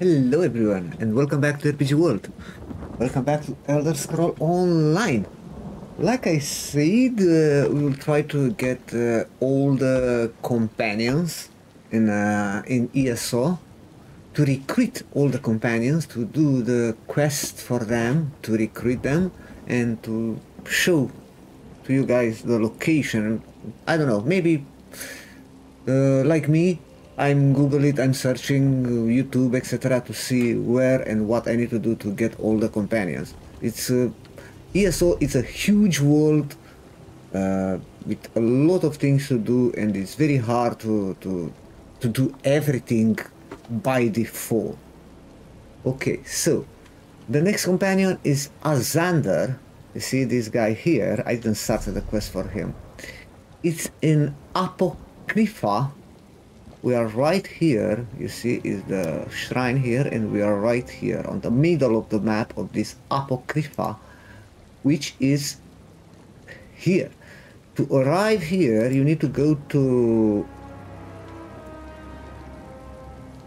Hello everyone, and welcome back to RPG World. Welcome back to Elder Scrolls Online. Like I said, we will try to get all the companions in ESO, to recruit all the companions, to do the quest for them, to recruit them, and to show to you guys the location. I don't know, maybe like me, I'm Google it, I'm searching YouTube, etc. to see where and what I need to do to get all the companions. It's ESO, it's a huge world with a lot of things to do, and it's very hard to do everything by default. Okay, so the next companion is Azandar. You see this guy here, I didn't start the quest for him. It's in Apocrypha. We are right here, you see, is the shrine here, and we are right here on the middle of the map of this Apocrypha, which is here. To arrive here, you need to go to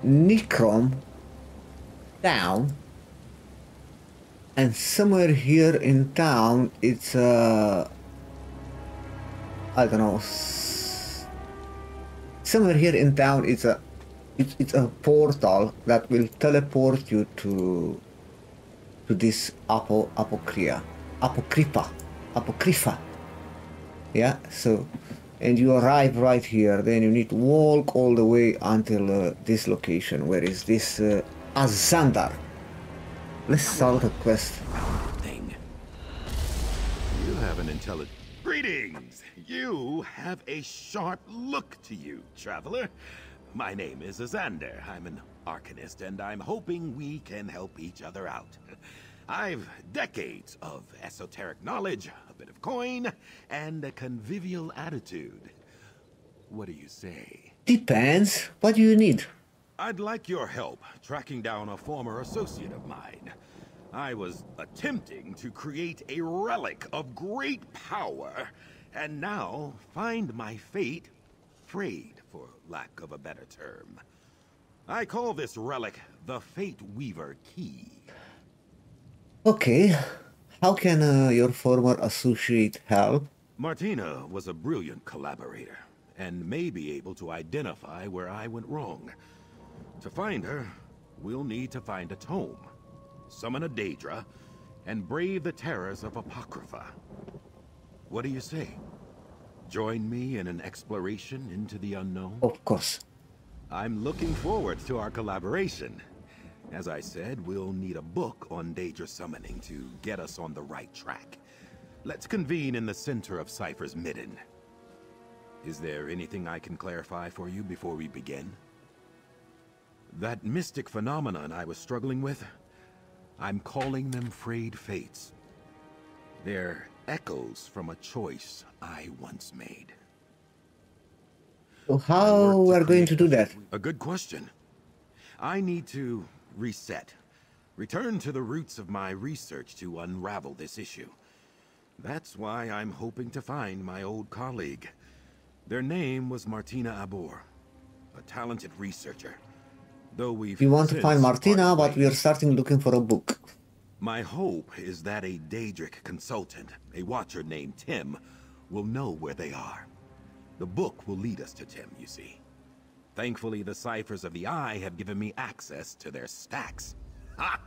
Necrom town, and somewhere here in town it's somewhere here in town is it's a portal that will teleport you to this Apocrypha. Yeah, so, and you arrive right here, then you need to walk all the way until this location. Where is this Azandar? Let's start the quest. You have an intelligent... Greetings! You have a sharp look to you, traveler. My name is Azandar. I'm an Arcanist, and I'm hoping we can help each other out. I've decades of esoteric knowledge, a bit of coin, and a convivial attitude. What do you say? Depends. What do you need? I'd like your help tracking down a former associate of mine. I was attempting to create a relic of great power, and now find my fate frayed, for lack of a better term. I call this relic the Fate Weaver Key. Okay, how can your former associate help? Martina was a brilliant collaborator, and may be able to identify where I went wrong. To find her, we'll need to find a tome, summon a Daedra, and brave the terrors of Apocrypha. What do you say? Join me in an exploration into the unknown? Of course. I'm looking forward to our collaboration. As I said, we'll need a book on Daedra summoning to get us on the right track. Let's convene in the center of Cipher's Midden. Is there anything I can clarify for you before we begin? That mystic phenomenon I was struggling with, I'm calling them frayed fates. They're echoes from a choice I once made. So how we're going to do that? A good question. I need to reset, return to the roots of my research to unravel this issue. That's why I'm hoping to find my old colleague. Their name was Martina Abor, a talented researcher. We want to find Martina, but we are starting looking for a book. My hope is that a Daedric consultant, a watcher named Tem, will know where they are. The book will lead us to Tem, you see. Thankfully, the ciphers of the Eye have given me access to their stacks. Ha!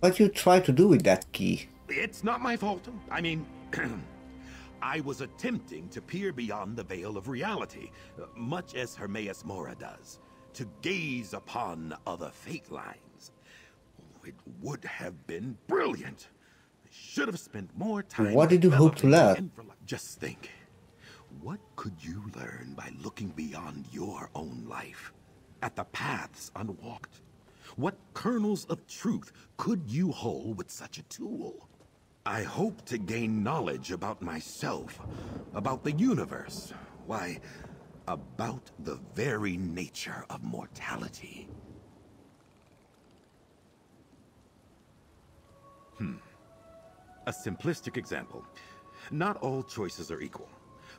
What you try to do with that key? It's not my fault. I mean, I was attempting to peer beyond the veil of reality, much as Hermaeus Mora does, to gaze upon other fate lines. It would have been brilliant. I should have spent more time. What did you hope to learn? Just think, what could you learn by looking beyond your own life, at the paths unwalked? What kernels of truth could you hold with such a tool? I hope to gain knowledge about myself, about the universe. Why, about the very nature of mortality. A simplistic example. Not all choices are equal,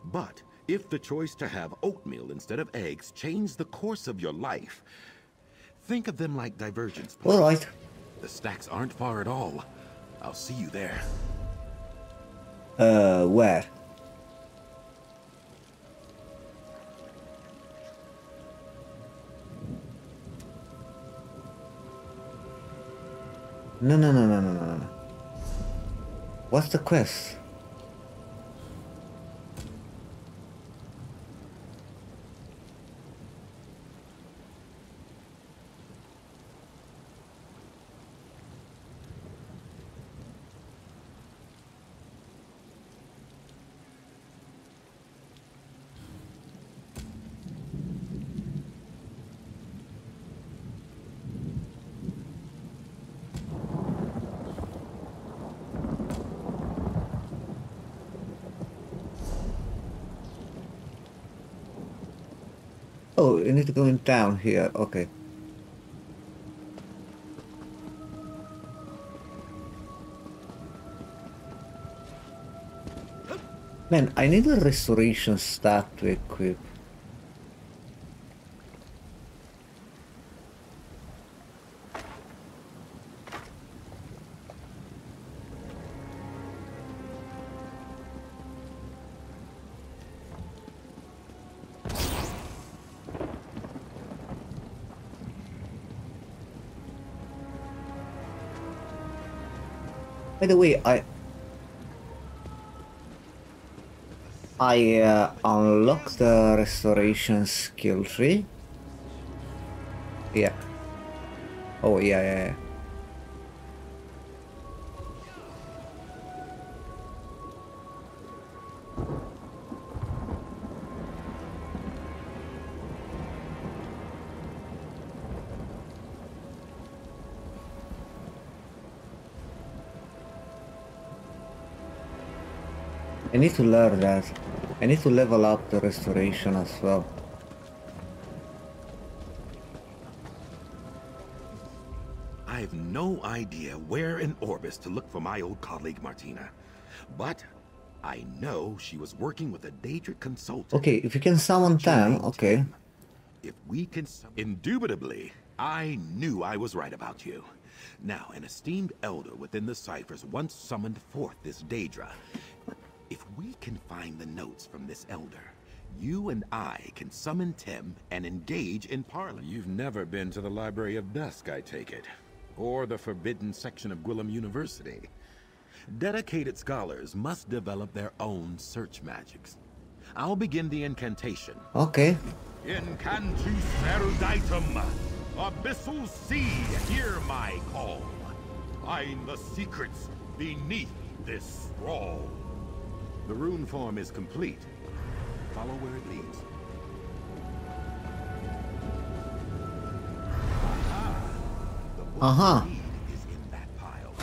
but if the choice to have oatmeal instead of eggs changed the course of your life, Think of them like divergence points. All right. The stacks aren't far at all. I'll see you there. Where? No. What's the quest? Oh, you need to go in down here, okay. Man, I need a restoration staff to equip. By the way, I unlocked the restoration skill tree. Yeah. Oh yeah. I need to learn that. I need to level up the restoration as well. I have no idea where in Orbis to look for my old colleague Martina, but I know she was working with a Daedra consultant. Okay, if you can summon Tem, okay. If we can, indubitably, I knew I was right about you. Now, an esteemed elder within the Ciphers once summoned forth this Daedra. If we can find the notes from this elder, you and I can summon Tem and engage in parley. You've never been to the Library of Dusk, I take it, or the forbidden section of Guillem University. Dedicated scholars must develop their own search magics. I'll begin the incantation. Okay. Incantu Seruditum, Abyssal Sea, hear my call. Find the secrets beneath this scroll. The rune form is complete. Follow where it leads. The book is in that pile.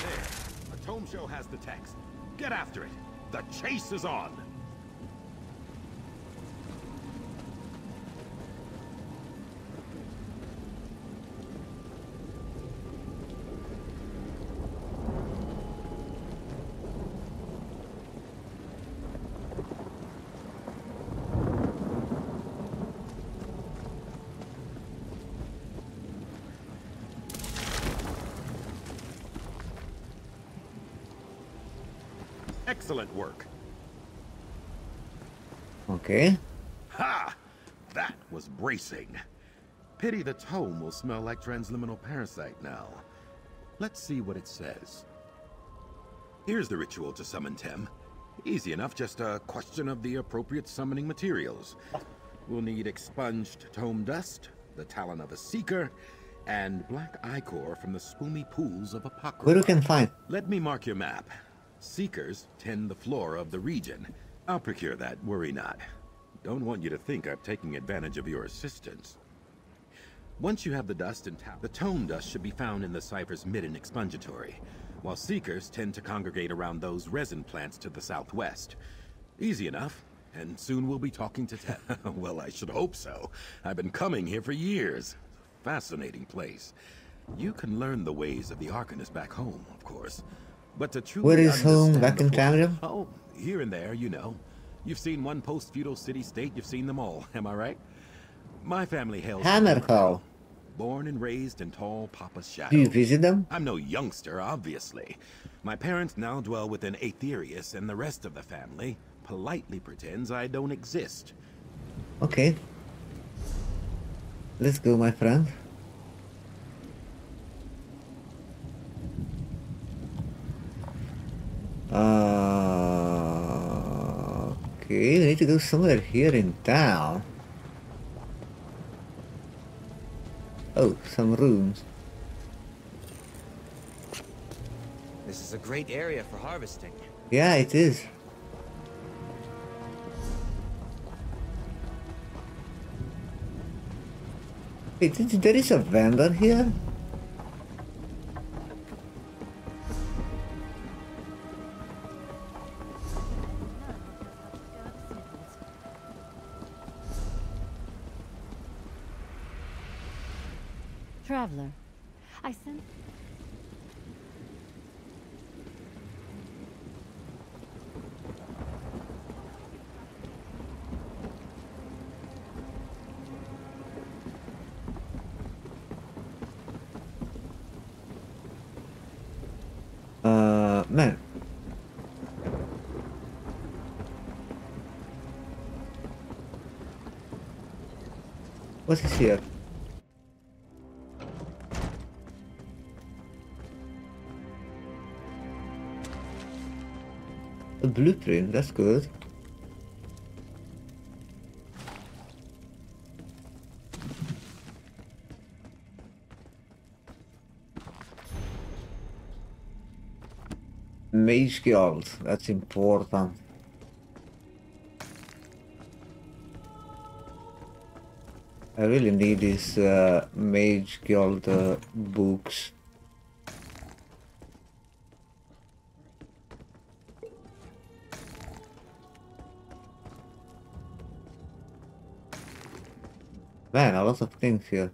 There. A tome show has the text. Get after it. The chase is on. Excellent work. Okay. Ha! That was bracing. Pity the tome will smell like transliminal parasite now. Let's see what it says. Here's the ritual to summon Tem. Easy enough, just a question of the appropriate summoning materials. We'll need expunged tome dust, the talon of a seeker, and black ichor from the spoomy pools of Apocrypha. Where we can find? Let me mark your map. Seekers tend the flora of the region. I'll procure that, worry not. Don't want you to think I'm taking advantage of your assistance. Once you have the dust and tap, the tome dust should be found in the Cipher's Midden expungitory, while seekers tend to congregate around those resin plants to the southwest. Easy enough, and soon we'll be talking to Tem. Well, I should hope so. I've been coming here for years. Fascinating place. You can learn the ways of the Arcanist back home, of course. But to truly where is home back in Canada? Oh, here and there, you know. You've seen one post-feudal city-state, you've seen them all, am I right? My family hails Hammerhall. born and raised in Tall Papa's shadow. Do you visit them? I'm no youngster, obviously. My parents now dwell within Aetherius, and the rest of the family politely pretends I don't exist. Okay. Let's go, my friend. Okay, we need to go somewhere here in town. Oh, some rooms. This is a great area for harvesting. Yeah, it is. Wait, there is a vendor here? Traveler, I sent... man. What is here? Blueprint, that's good. Mage Guild, that's important. I really need these Mage Guild books. Man, a lot of things here.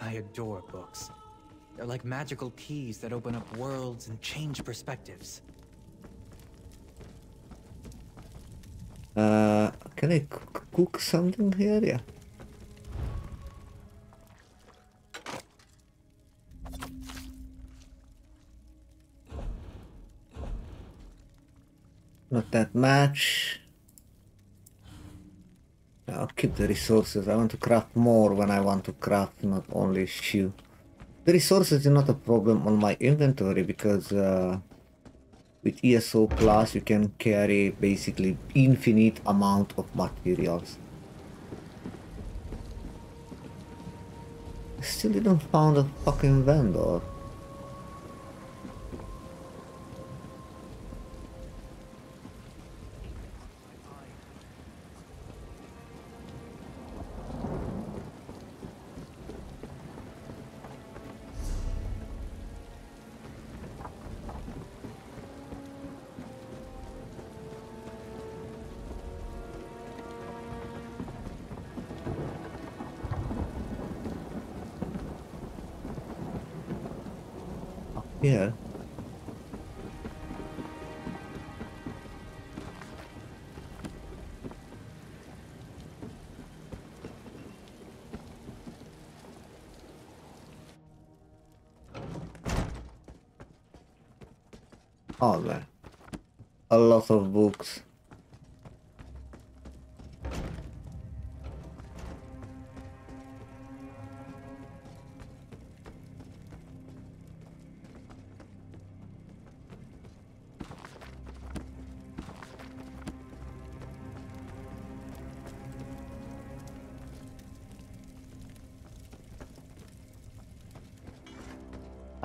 I adore books. They're like magical keys that open up worlds and change perspectives. Can I cook something here? Yeah. Not that much. I'll keep the resources. I want to craft more when I want to craft, not only shoe. The resources is not a problem on my inventory because with ESO class you can carry basically infinite amount of materials. I still didn't found a fucking vendor. Yeah. Oh man, a lot of books.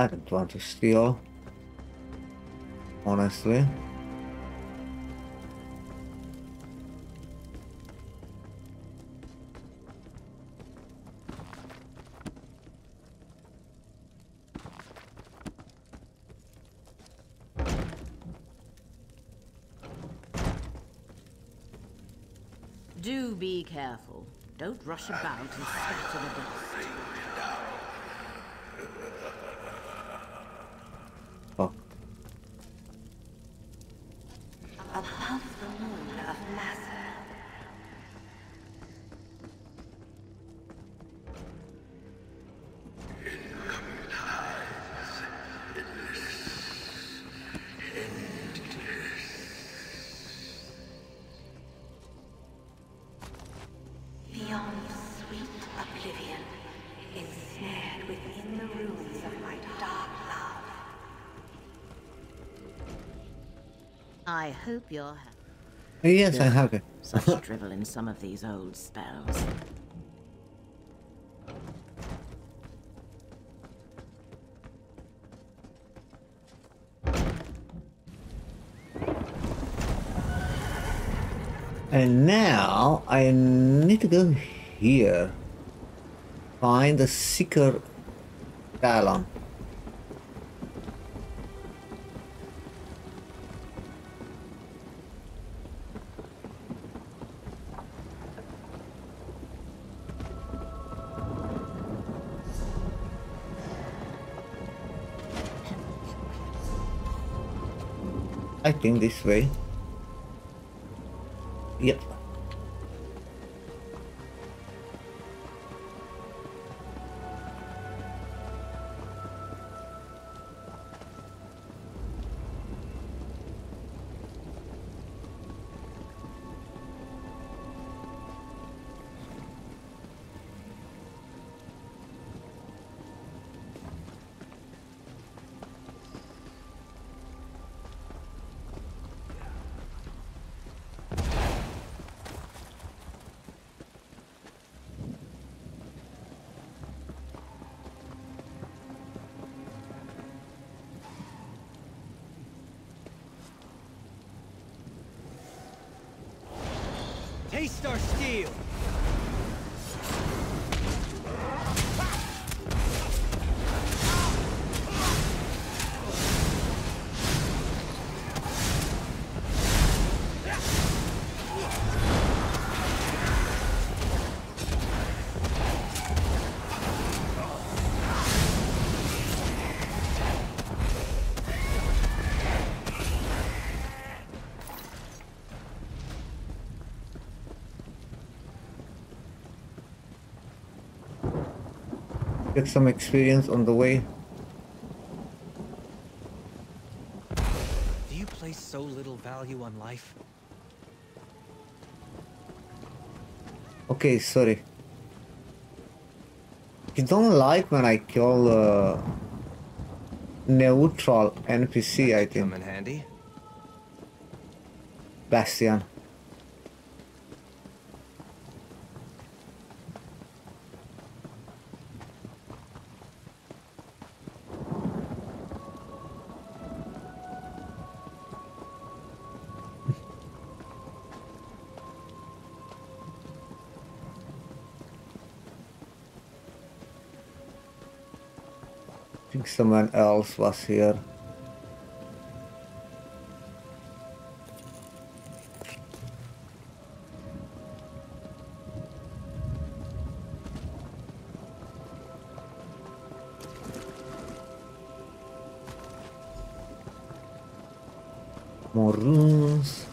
I don't want to steal, honestly. Do be careful. Don't rush about and scatter the dust. oblivion, ensnared within the ruins of my dark love. I hope you're happy. Yes, I have it. Such drivel in some of these old spells. And now I need to go here. Find the Seeker Talon. I think this way. Yep. Taste our steel. Get some experience on the way. Do you place so little value on life? Okay, sorry. You don't like when I call neutral NPC, I think. Come in handy. Bastian. Someone else was here. More runes.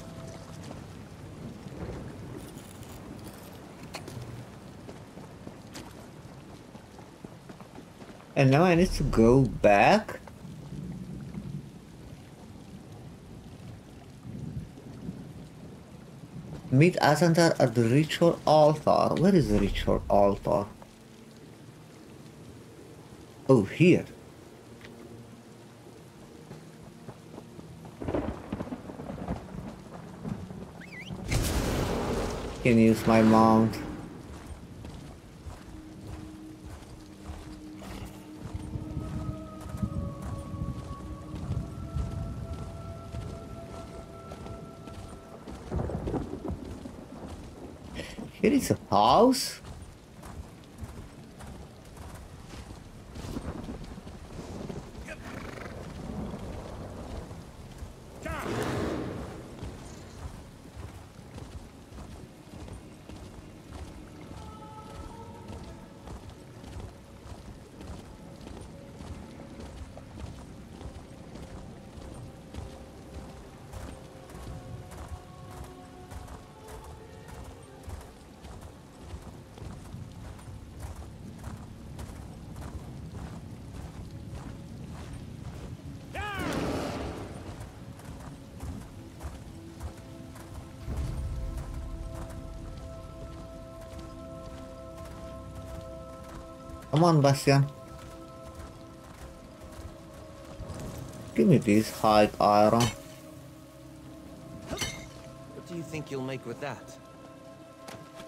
And now I need to go back. Meet Azandar at the ritual altar. Where is the ritual altar? Oh, here. Can use my mount. It is a house. Come on, Bastian. Give me this high iron. What do you think you'll make with that?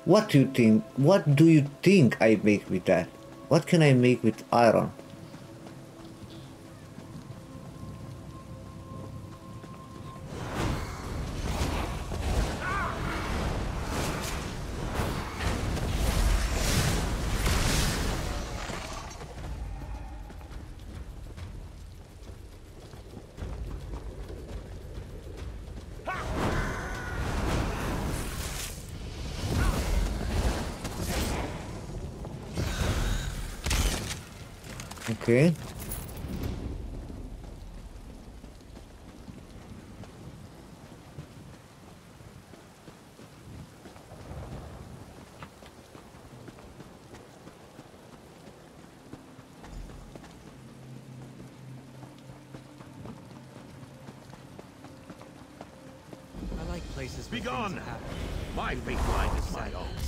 What do you think? What do you think I make with that? What can I make with iron? Okay. I like places. Be gone! My fate line is my own.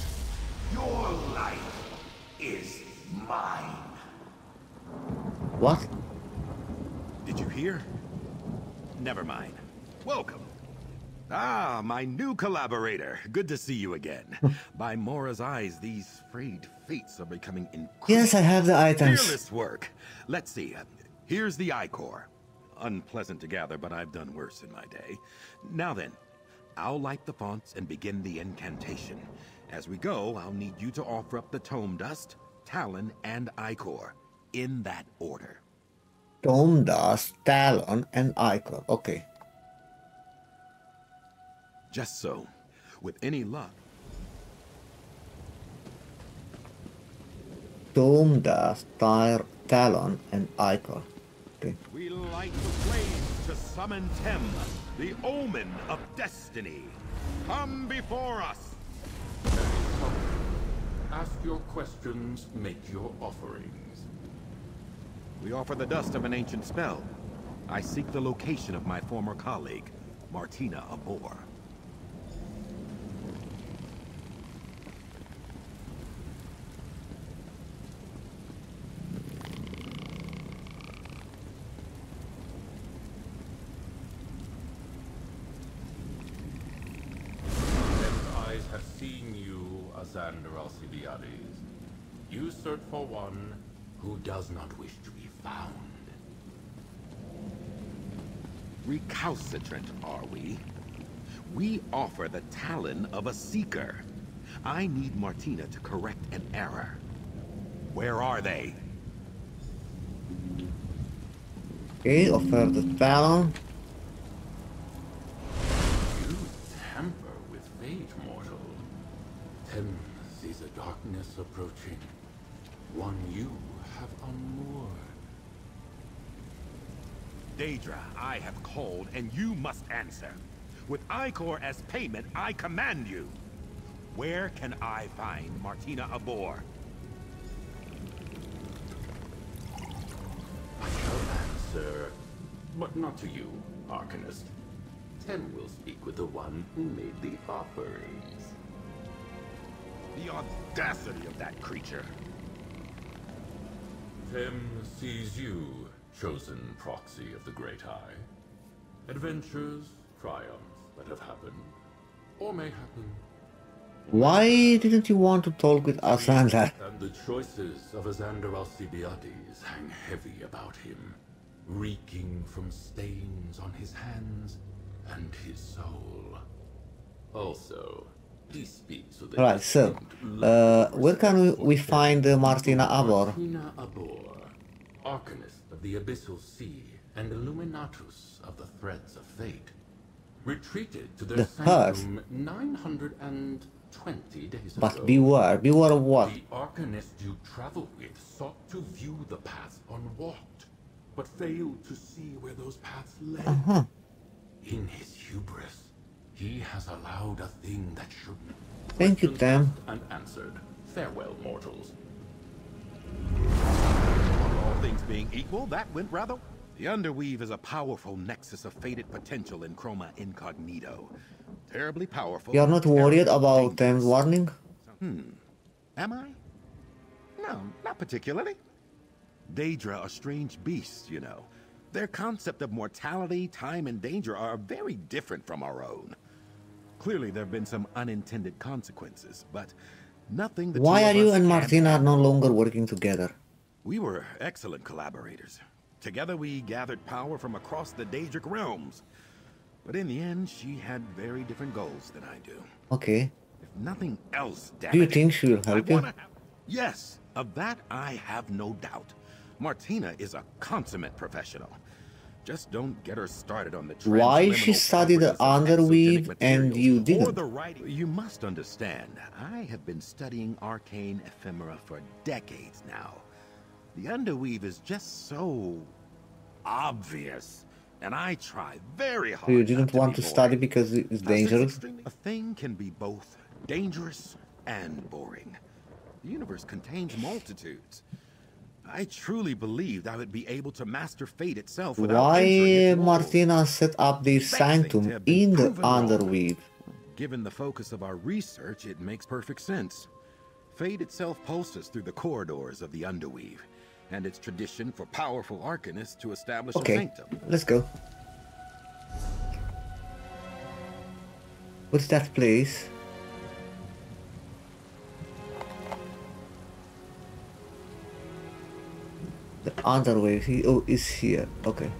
Your life is mine. What? Did you hear? Never mind. Welcome. Ah, my new collaborator. Good to see you again. By Mora's eyes, these frayed fates are becoming incredible. Yes, I have the items. Fearless work. Let's see. Here's the I-Core. Unpleasant to gather, but I've done worse in my day. Now then, I'll light the fonts and begin the incantation. As we go, I'll need you to offer up the Tome Dust, Talon, and I-Core. In that order. Tome Dust, Talon, and Icon. Okay. Just so. With any luck. Tome Dust, Talon, and Icon. Okay. We light the flames to summon Tem, the omen of destiny. Come before us. Ask your questions, make your offerings. We offer the dust of an ancient spell. I seek the location of my former colleague, Martina Abor. Them's eyes have seen you, Azandar Al-Cybiades. You search for one who does not wish to be found. Recalcitrant, are we? We offer the talon of a seeker. I need Martina to correct an error. Where are they? Okay, offer the talon. You tamper with fate, mortal. Tem sees a darkness approaching. One you have unmoored. Daedra, I have called, and you must answer. With I-Core as payment, I command you. Where can I find Martina Abor? I shall answer, but not to you, Arcanist. Tem will speak with the one who made the offerings. The audacity of that creature. Tem sees you, chosen proxy of the Great Eye. Adventures, triumphs that have happened, or may happen. Why didn't you want to talk with Azandar? And the choices of Azandar Al-Cybiades hang heavy about him, reeking from stains on his hands and his soul. Also, he speaks with right, so, where can we find Martina Abor? Martina Abor, Arcanist of the Abyssal Sea and Illuminatus of the Threads of Fate, retreated to their sanctum 920 days ago. But beware of what? The Arcanist you traveled with sought to view the path unwalked, but failed to see where those paths led. In his hubris, he has allowed a thing that shouldn't. Thank you, Tem. Unanswered. Farewell, mortals. All things being equal, that went rather. The Underweave is a powerful nexus of fated potential in Chroma Incognito. Terribly powerful. You are not worried about Tem's warning? Am I? No, not particularly. Daedra are strange beasts, you know. Their concept of mortality, time, and danger are very different from our own. Clearly, there have been some unintended consequences, but nothing that... Why are you and Martina are no longer working together? We were excellent collaborators. Together, we gathered power from across the Daedric realms. But in the end, she had very different goals than I do. Okay. If nothing else, damn it, do you think she will help you? Yes, of that I have no doubt. Martina is a consummate professional. Just don't get her started on the trans... Why she studied the Underweave and you didn't? You must understand, I have been studying arcane ephemera for decades now. The Underweave is just so obvious, and I try very hard. So you didn't want to study because it's dangerous? A thing can be both dangerous and boring. The universe contains multitudes. I truly believed I would be able to master fate itself without... Why Martina set up the sanctum in the Underweave? Given the focus of our research, it makes perfect sense. Fate itself pulses through the corridors of the Underweave, and its tradition for powerful Arcanists to establish a sanctum. Okay, let's go. What's that place? The Underweave, oh, is here. Okay.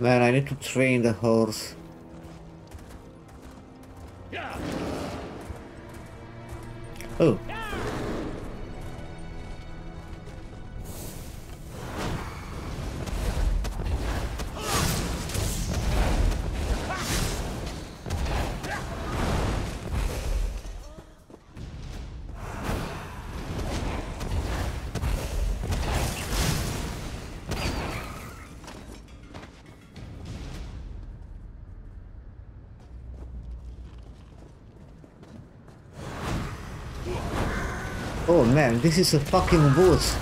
Man, I need to train the horse. Oh. Oh man, this is a fucking boss.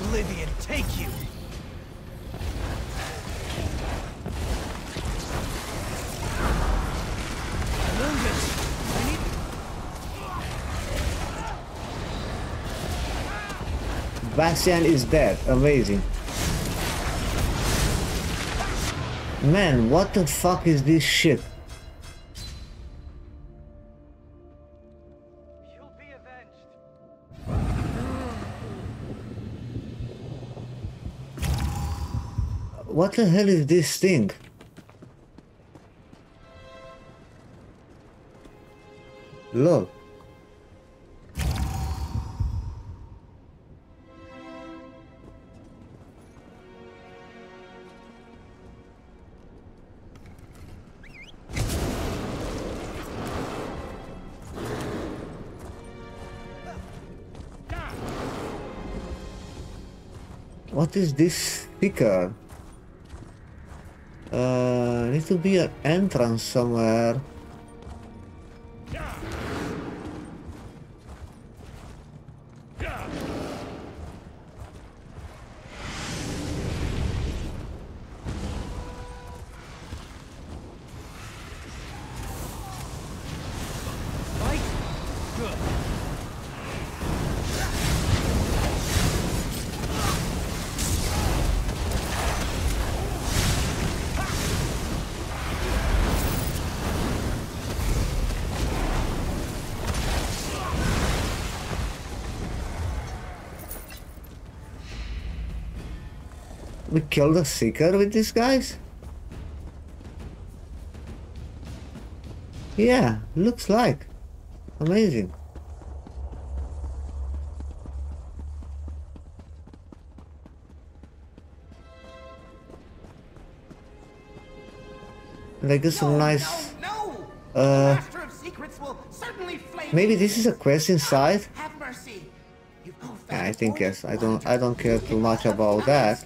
Oblivion, take you. Bastian is dead. Amazing. Man, what the fuck is this shit? You'll be avenged. What the hell is this thing? Lol. What is this sticker? Needs to be an entrance somewhere. We killed a seeker with these guys? Yeah, looks like. Amazing. like there's some nice... maybe this is a quest inside? I think yes. I don't care too much about that.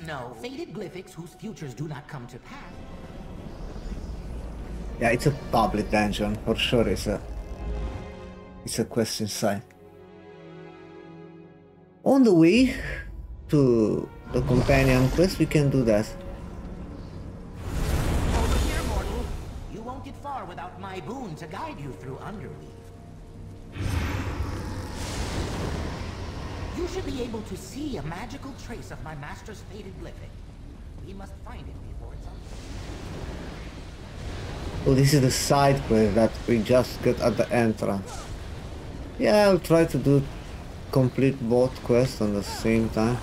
Yeah, it's a public dungeon for sure. It's a quest inside. On the way to the companion quest, we can do that. Over here, mortal. You won't get far without my boon to guide you through Underweave. You should be able to see a magical trace of my master's faded glyphic. We must find it before it's over. Oh, this is the side quest that we just got at the entrance. Yeah, I'll try to do complete both quests on the same time.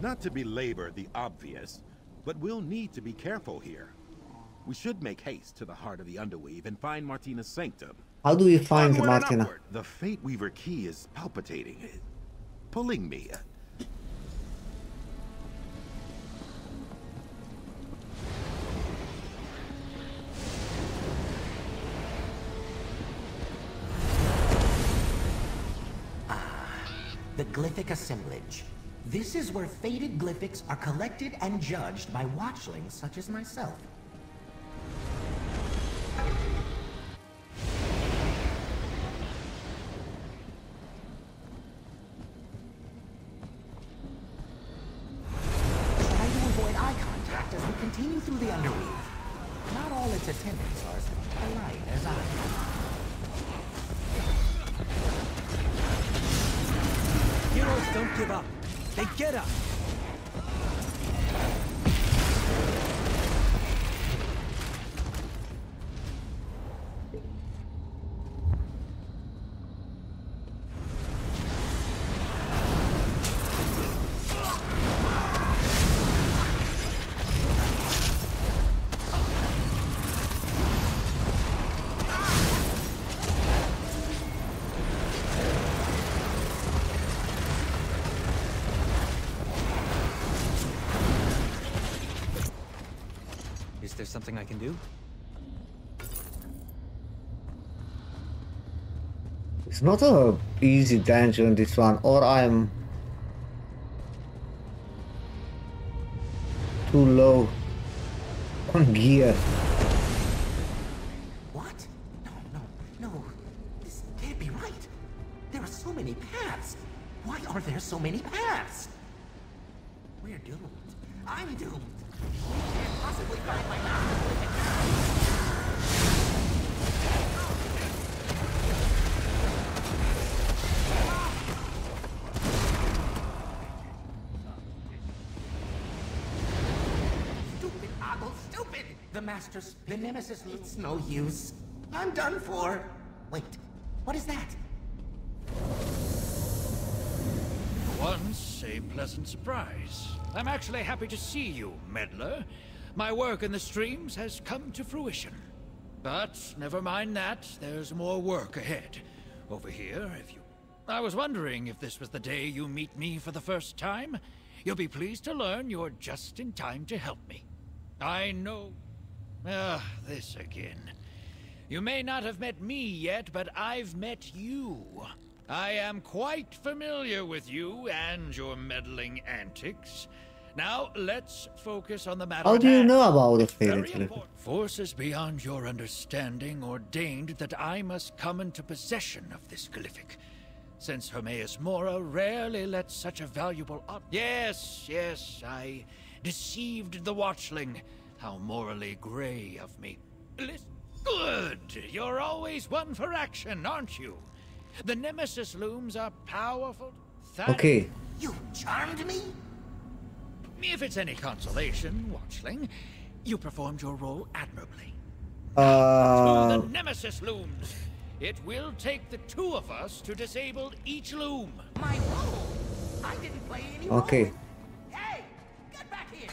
Not to belabor the obvious, but we'll need to be careful here. We should make haste to the heart of the Underweave and find Martina's sanctum. How do we find Martina? The Fate Weaver key is palpitating, pulling me. The Glyphic Assemblage. This is where fated glyphics are collected and judged by watchlings such as myself. Is there something I can do? It's not a easy dungeon, this one, or I'm too low on gear. What? No, this can't be right. There are so many paths. Why are there so many paths? We're doomed. I'm doomed. Possibly find my stupid ogle, stupid! The master's the nemesis. It's no use. I'm done for. Wait, what is that? Once a pleasant surprise. I'm actually happy to see you, meddler. My work in the streams has come to fruition. But never mind that, there's more work ahead. Over here, if you... I was wondering if this was the day you meet me for the first time. You'll be pleased to learn you're just in time to help me. I know... this again. You may not have met me yet, but I've met you. I am quite familiar with you and your meddling antics. Now, let's focus on the matter. How do you know about the fate? Forces beyond your understanding ordained that I must come into possession of this glyphic, since Hermaeus Mora rarely lets such a valuable object. Yes, I deceived the Watchling. How morally gray of me. Listen, good! You're always one for action, aren't you? The Nemesis Looms are powerful. Okay. You charmed me? If it's any consolation, Watchling, you performed your role admirably. To the Nemesis Looms. It will take the two of us to disable each loom. My role? I didn't play any role. Okay. Hey, get back here.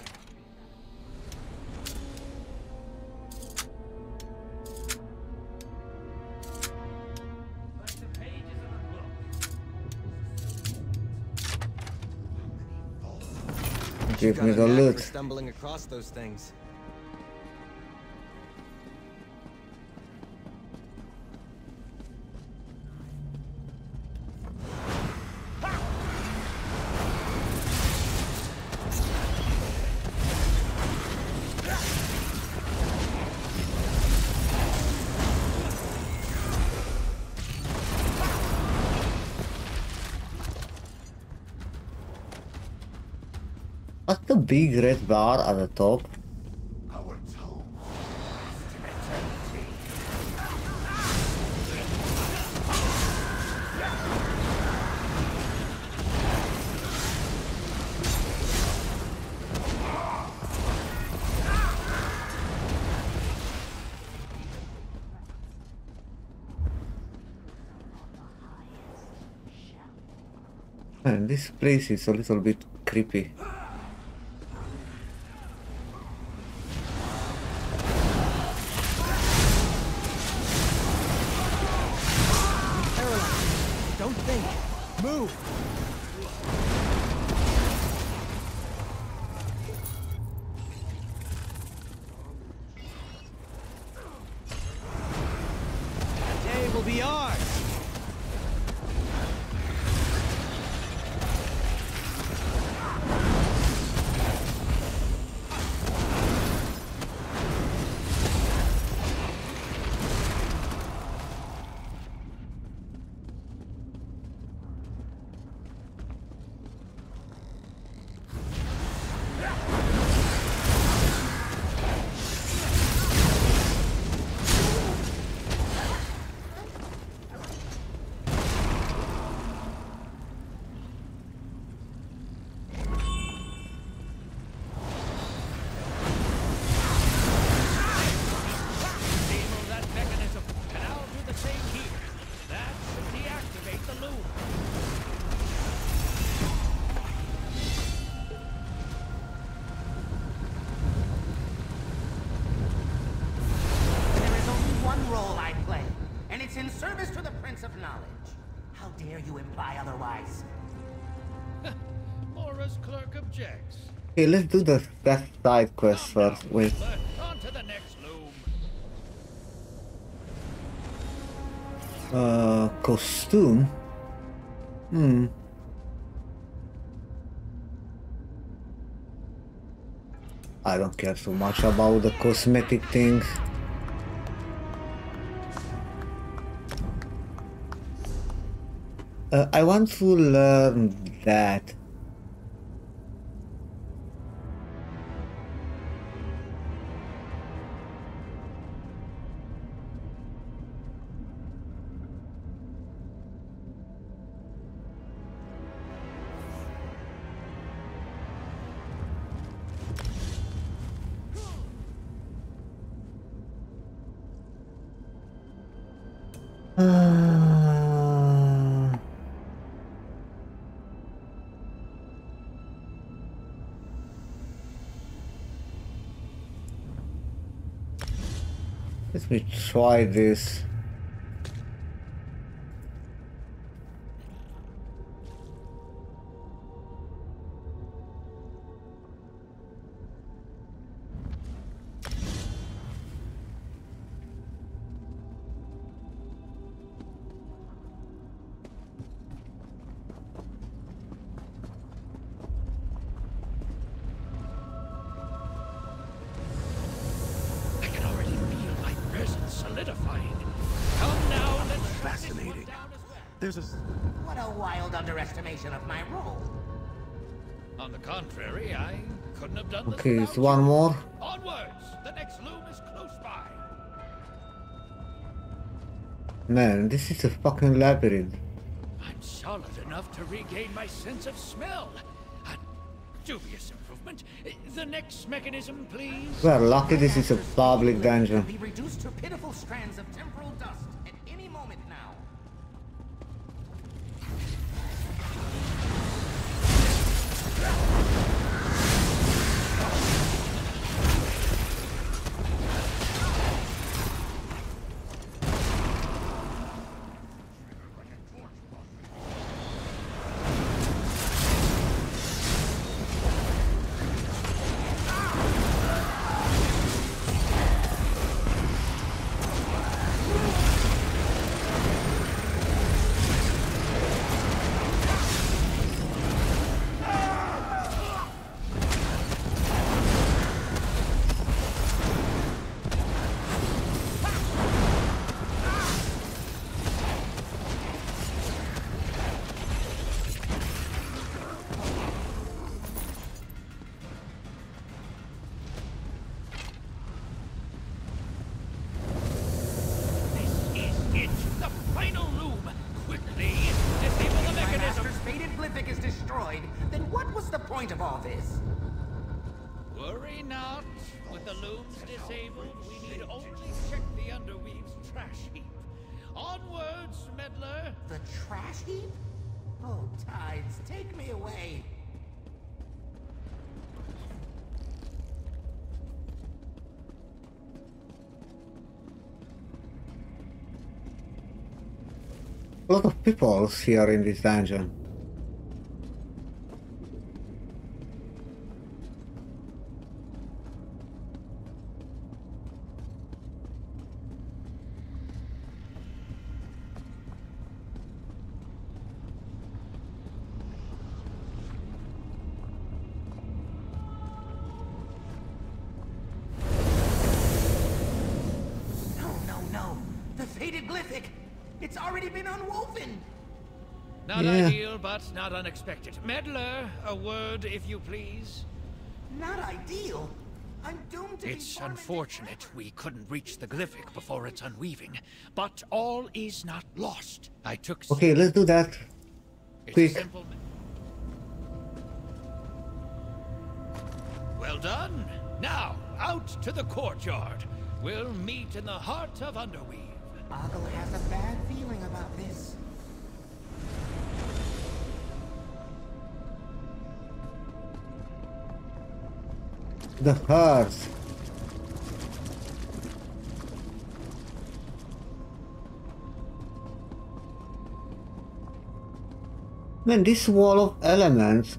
give me the loot. Stumbling across those things. What's the big red bar at the top? Man, this place is a little bit creepy. Okay, let's do the side quest first. Wait. On to the next loom. Costume? Hmm. I don't care so much about the cosmetic things. I want to learn that. Let me try this. Okay, it's one more. Onwards. The next loom is close by. Man, this is a fucking labyrinth. I'm solid enough to regain my sense of smell. A dubious improvement. The next mechanism, please. Well, lucky this is a public dungeon. Be reduced to pitiful strands of temporal dust at any moment now. destroyed, then what was the point of all this? Worry not. With the looms disabled, we need only check the Underweave's trash heap. Onwards, meddler! The trash heap? Oh, tides, take me away! A lot of people here in this dungeon. Not unexpected. Meddler, a word, if you please. Not ideal. I'm doomed to. It's unfortunate we couldn't reach the Glyphic before its unweaving, but all is not lost. I took. Okay, let's do that. Quick. Simple... Well done. Now out to the courtyard. We'll meet in the heart of Underweave. Ogle has a bad feeling about this. The hearts. Man, this wall of elements.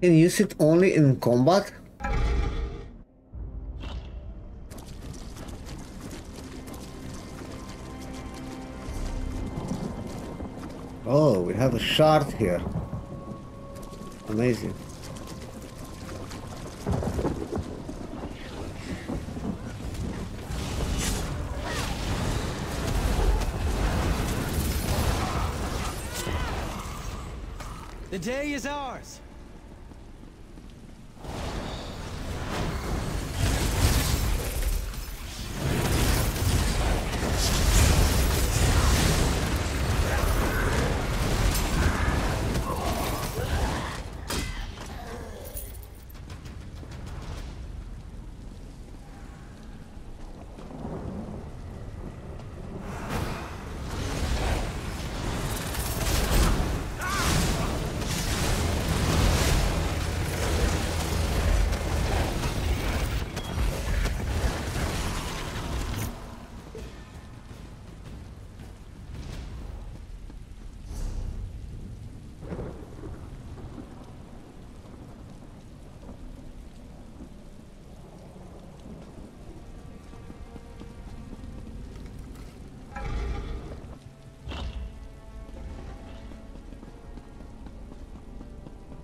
Can use it only in combat? Oh, we have a shard here. Amazing. The day is ours.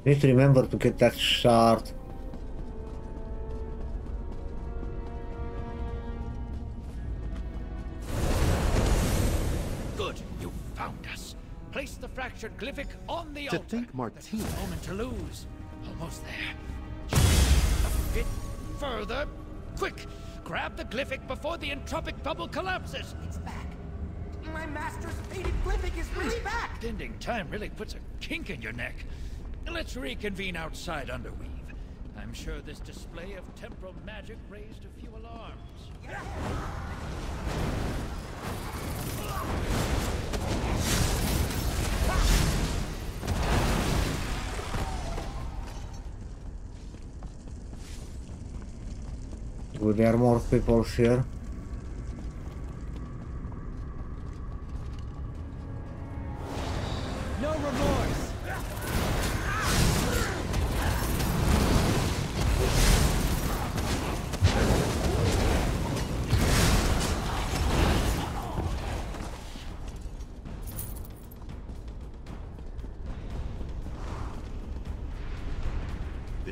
Need to remember to get that shard. Good, you found us. Place the fractured glyphic on the altar. To think, Martina. There's a moment to lose. Almost there. A bit further. Quick, grab the glyphic before the entropic bubble collapses. It's back. My master's fated glyphic is really back. Ending time really puts a kink in your neck. Let's reconvene outside Underweave. I'm sure this display of temporal magic raised a few alarms. Yeah. Were there more people here?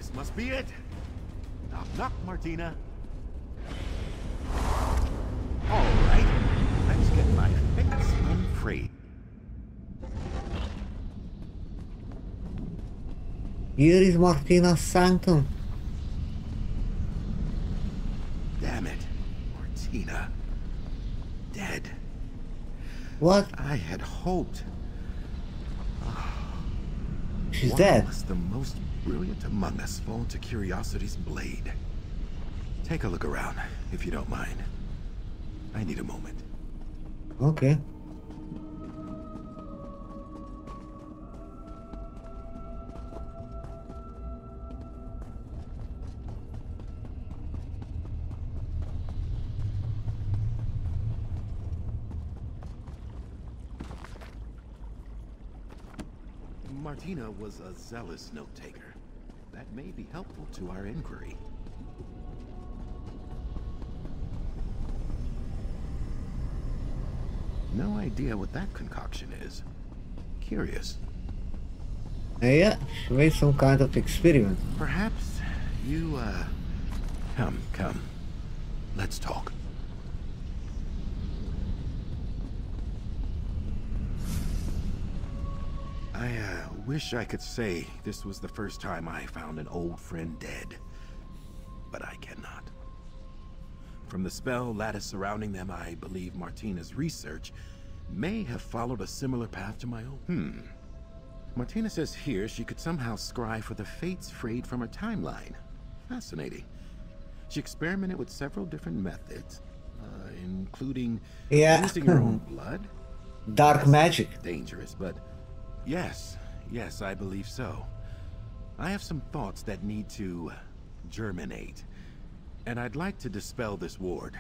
This must be it. Knock, knock, Martina. All right, let's get my fix and free. Here is Martina's sanctum. Damn it, Martina. Dead. What? I had hoped. She's dead. The most brilliant among us fall into curiosity's blade. Take a look around, if you don't mind. I need a moment. Okay. Martina was a zealous note-taker. That may be helpful to our inquiry. No idea what that concoction is. Curious. Yeah, she made some kind of experiment. Perhaps you, Come. Let's talk. I wish I could say this was the first time I found an old friend dead, but I cannot. From the spell lattice surrounding them, I believe Martina's research may have followed a similar path to my own. Martina says here she could somehow scry for the fates frayed from her timeline. Fascinating. She experimented with several different methods, including using her own blood. Dark magic. Dangerous, but yes. Yes, I believe so. I have some thoughts that need to germinate, and I'd like to dispel this ward.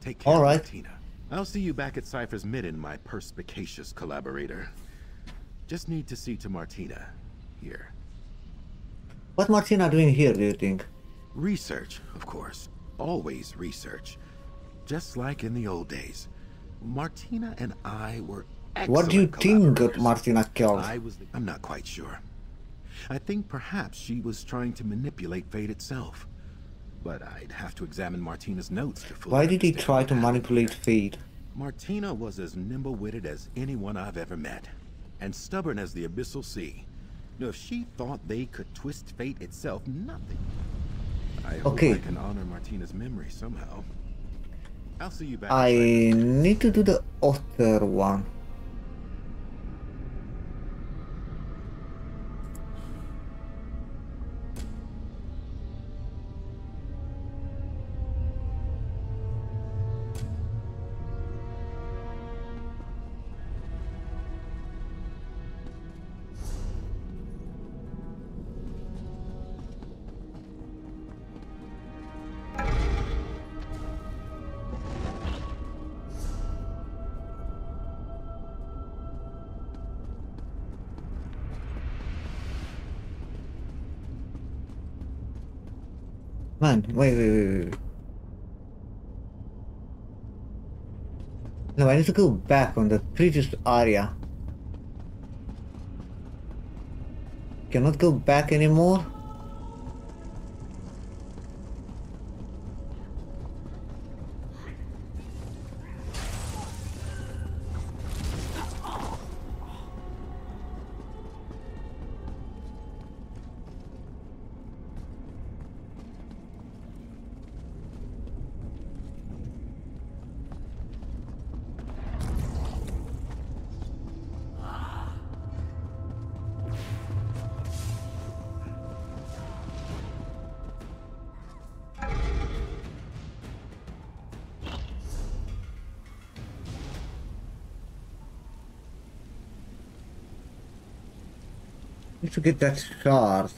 Take care, Martina. I'll see you back at Cipher's Midden, my perspicacious collaborator. Just need to see to Martina here. What Martina doing here, do you think? Research, of course. Always research. Just like in the old days. Martina and I were... What do you think of Martina killed? I'm not quite sure. I think perhaps she was trying to manipulate fate itself. But I'd have to examine Martina's notes to fully... Why did he try to manipulate fate? Martina was as nimble-witted as anyone I've ever met, and stubborn as the Abyssal Sea. Now, if she thought they could twist fate itself, nothing. I hope I can honor Martina's memory somehow. I'll see you back. I need to do the other one. Wait. No, I need to go back on the previous area. Cannot go back anymore. To get that shard.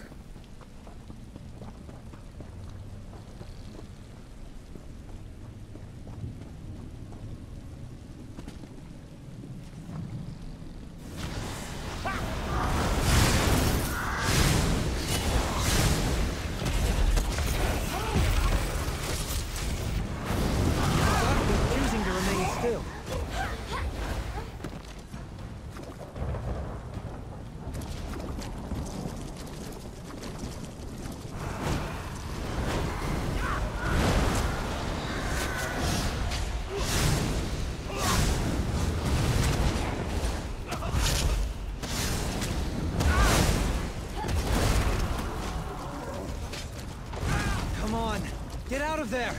of there!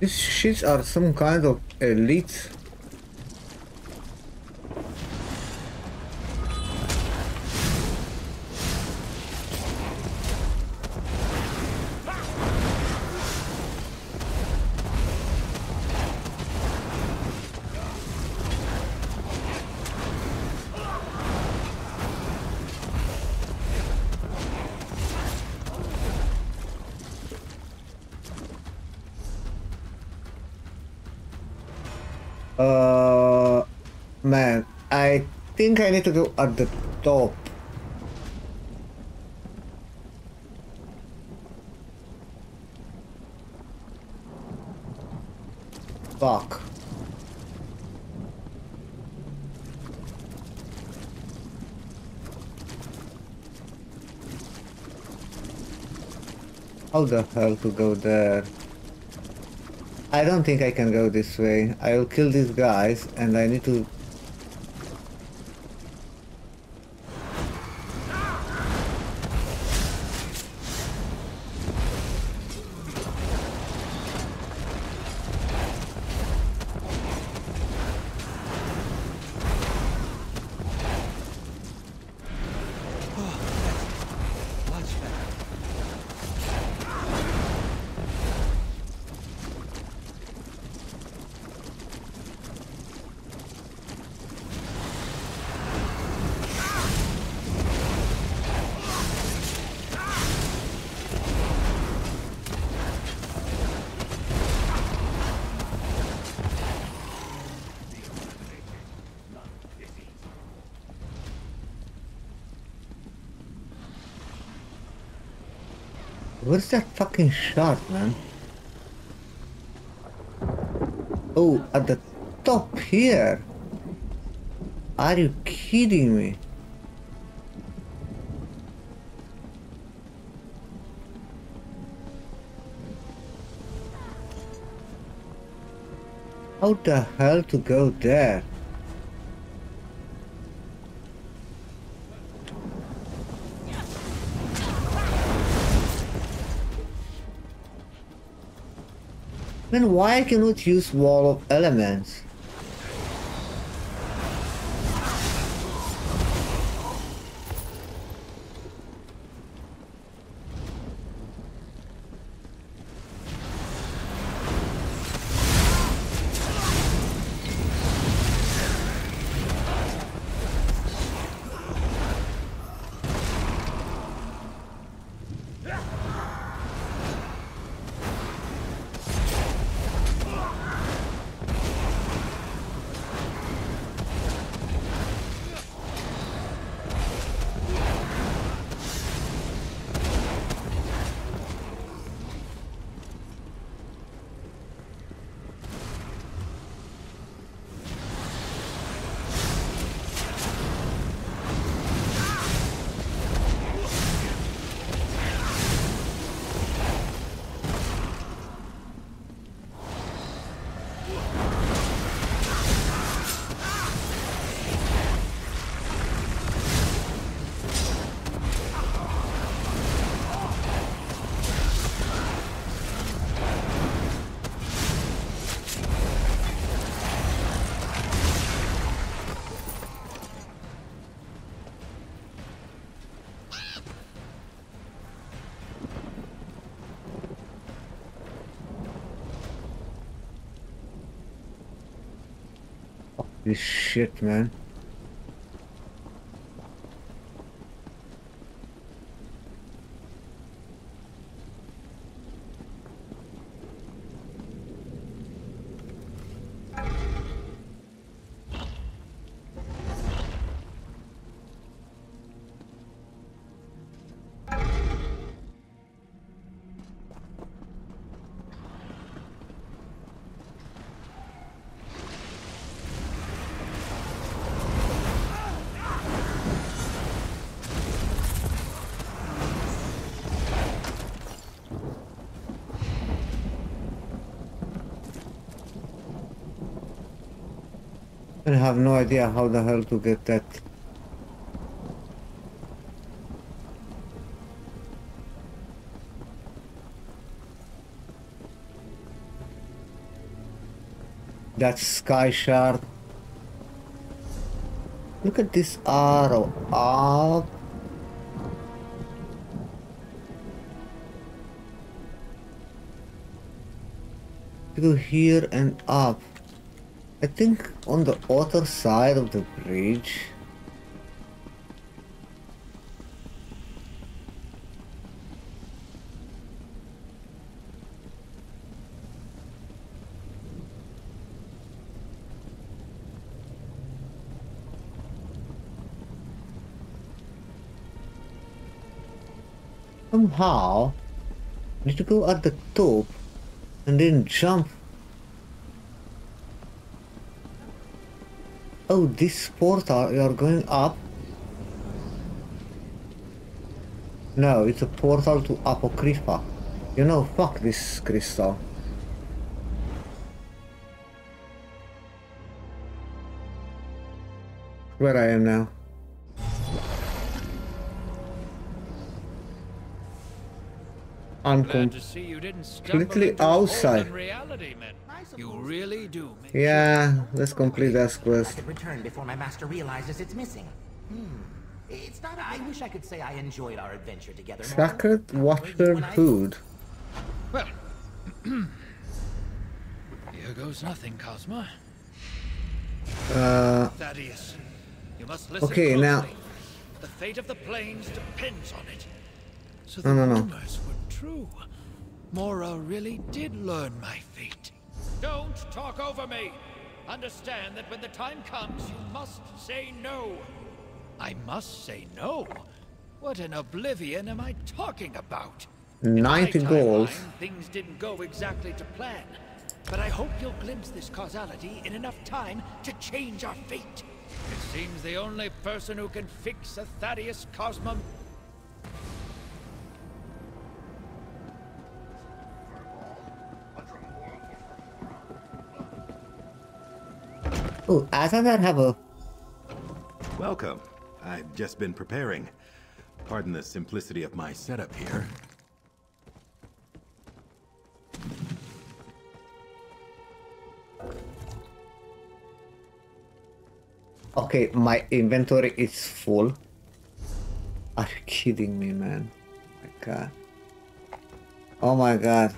These shits are some kind of elite. Man, I think I need to go at the top. Fuck. How the hell to go there? I don't think I can go this way. I will kill these guys and I need to... Where's that fucking shot, man? Oh, at the top here? Are you kidding me? How the hell to go there? Then why I cannot use Wall of Elements? This shit, man. I have no idea how the hell to get that That's Sky Shard. Look at this arrow up. To here and up. I think on the other side of the bridge. Somehow, I need to go at the top and then jump. Oh, this portal, you are going up? No, it's a portal to Apocrypha. You know, fuck this crystal. Where I am now? I'm completely outside. You really do. Yeah, let's complete that quest. Return before my master realizes it's missing. It's not. I wish I could say I enjoyed our adventure together. Sacred water food. Well, here goes nothing, Cosma. Thaddeus, you must listen. Okay, now. The fate of the plains depends on it. So the rumors were true. Mora really did learn my fate. Don't talk over me. Understand that when the time comes, you must say no. I must say no? What an oblivion am I talking about? 90 goals. Things didn't go exactly to plan. But I hope you'll glimpse this causality in enough time to change our fate. It seems the only person who can fix a Thaddeus Cosmum. Oh, Azandar have a... Welcome. I've just been preparing. Pardon the simplicity of my setup here. Okay, my inventory is full. Are you kidding me, man? Oh my god. Oh my god.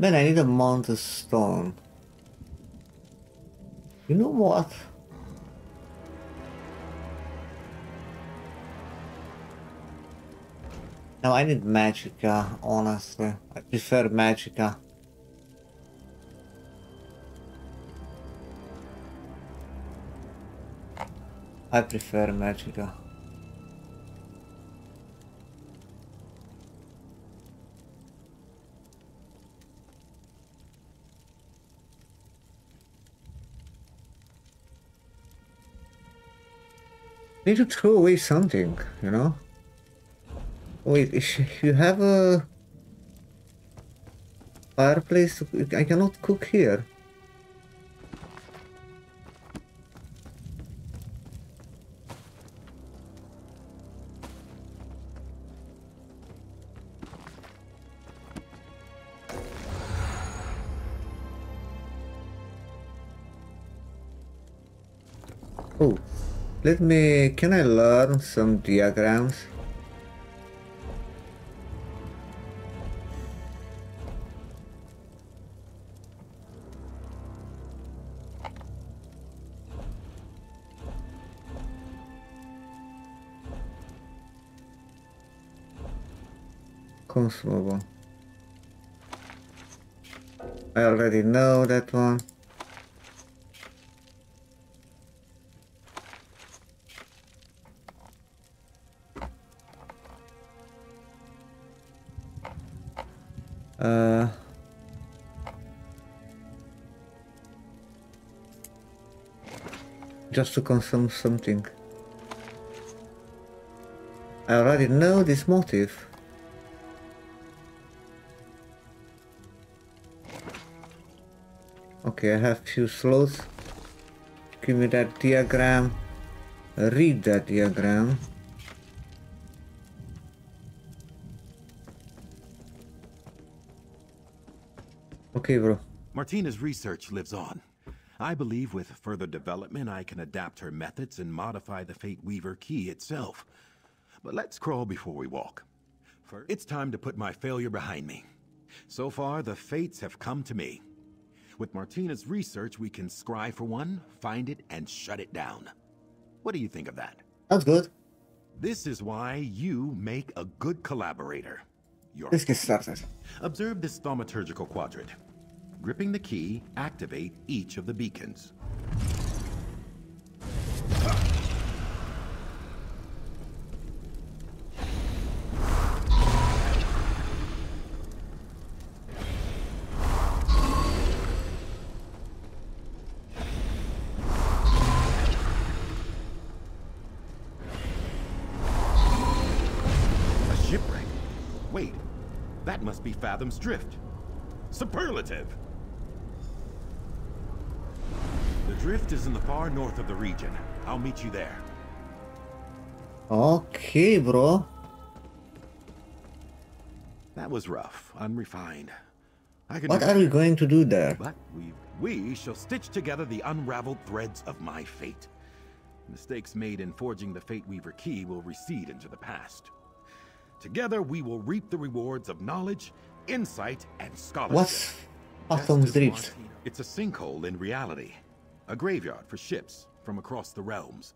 Man, I need a mountain stone. You know what? Now I need Magicka, honestly. I prefer Magicka. I prefer Magicka. Need to throw away something, you know. Wait, you have a fireplace. I cannot cook here. Oh, let me... can I learn some diagrams? Consumable. I already know that one. Just to consume something. I already know this motif. Okay, I have few slots. Give me that diagram. Read that diagram. Okay, bro. Martina's research lives on. I believe with further development I can adapt her methods and modify the Fate Weaver key itself. But let's crawl before we walk. First, it's time to put my failure behind me. So far, the fates have come to me. With Martina's research, we can scry for one, find it, and shut it down. What do you think of that? That's good. This is why you make a good collaborator. Let's get started. Observe this thaumaturgical quadrant. Gripping the key, activate each of the beacons. Fathom's Drift. Superlative! The drift is in the far north of the region. I'll meet you there. Okay, bro. That was rough, unrefined. What are we going to do there? But we shall stitch together the unraveled threads of my fate. Mistakes made in forging the Fate Weaver key will recede into the past. Together, we will reap the rewards of knowledge, insight, and scholarship. What's Fathom's Drift? It's a sinkhole in reality. A graveyard for ships from across the realms.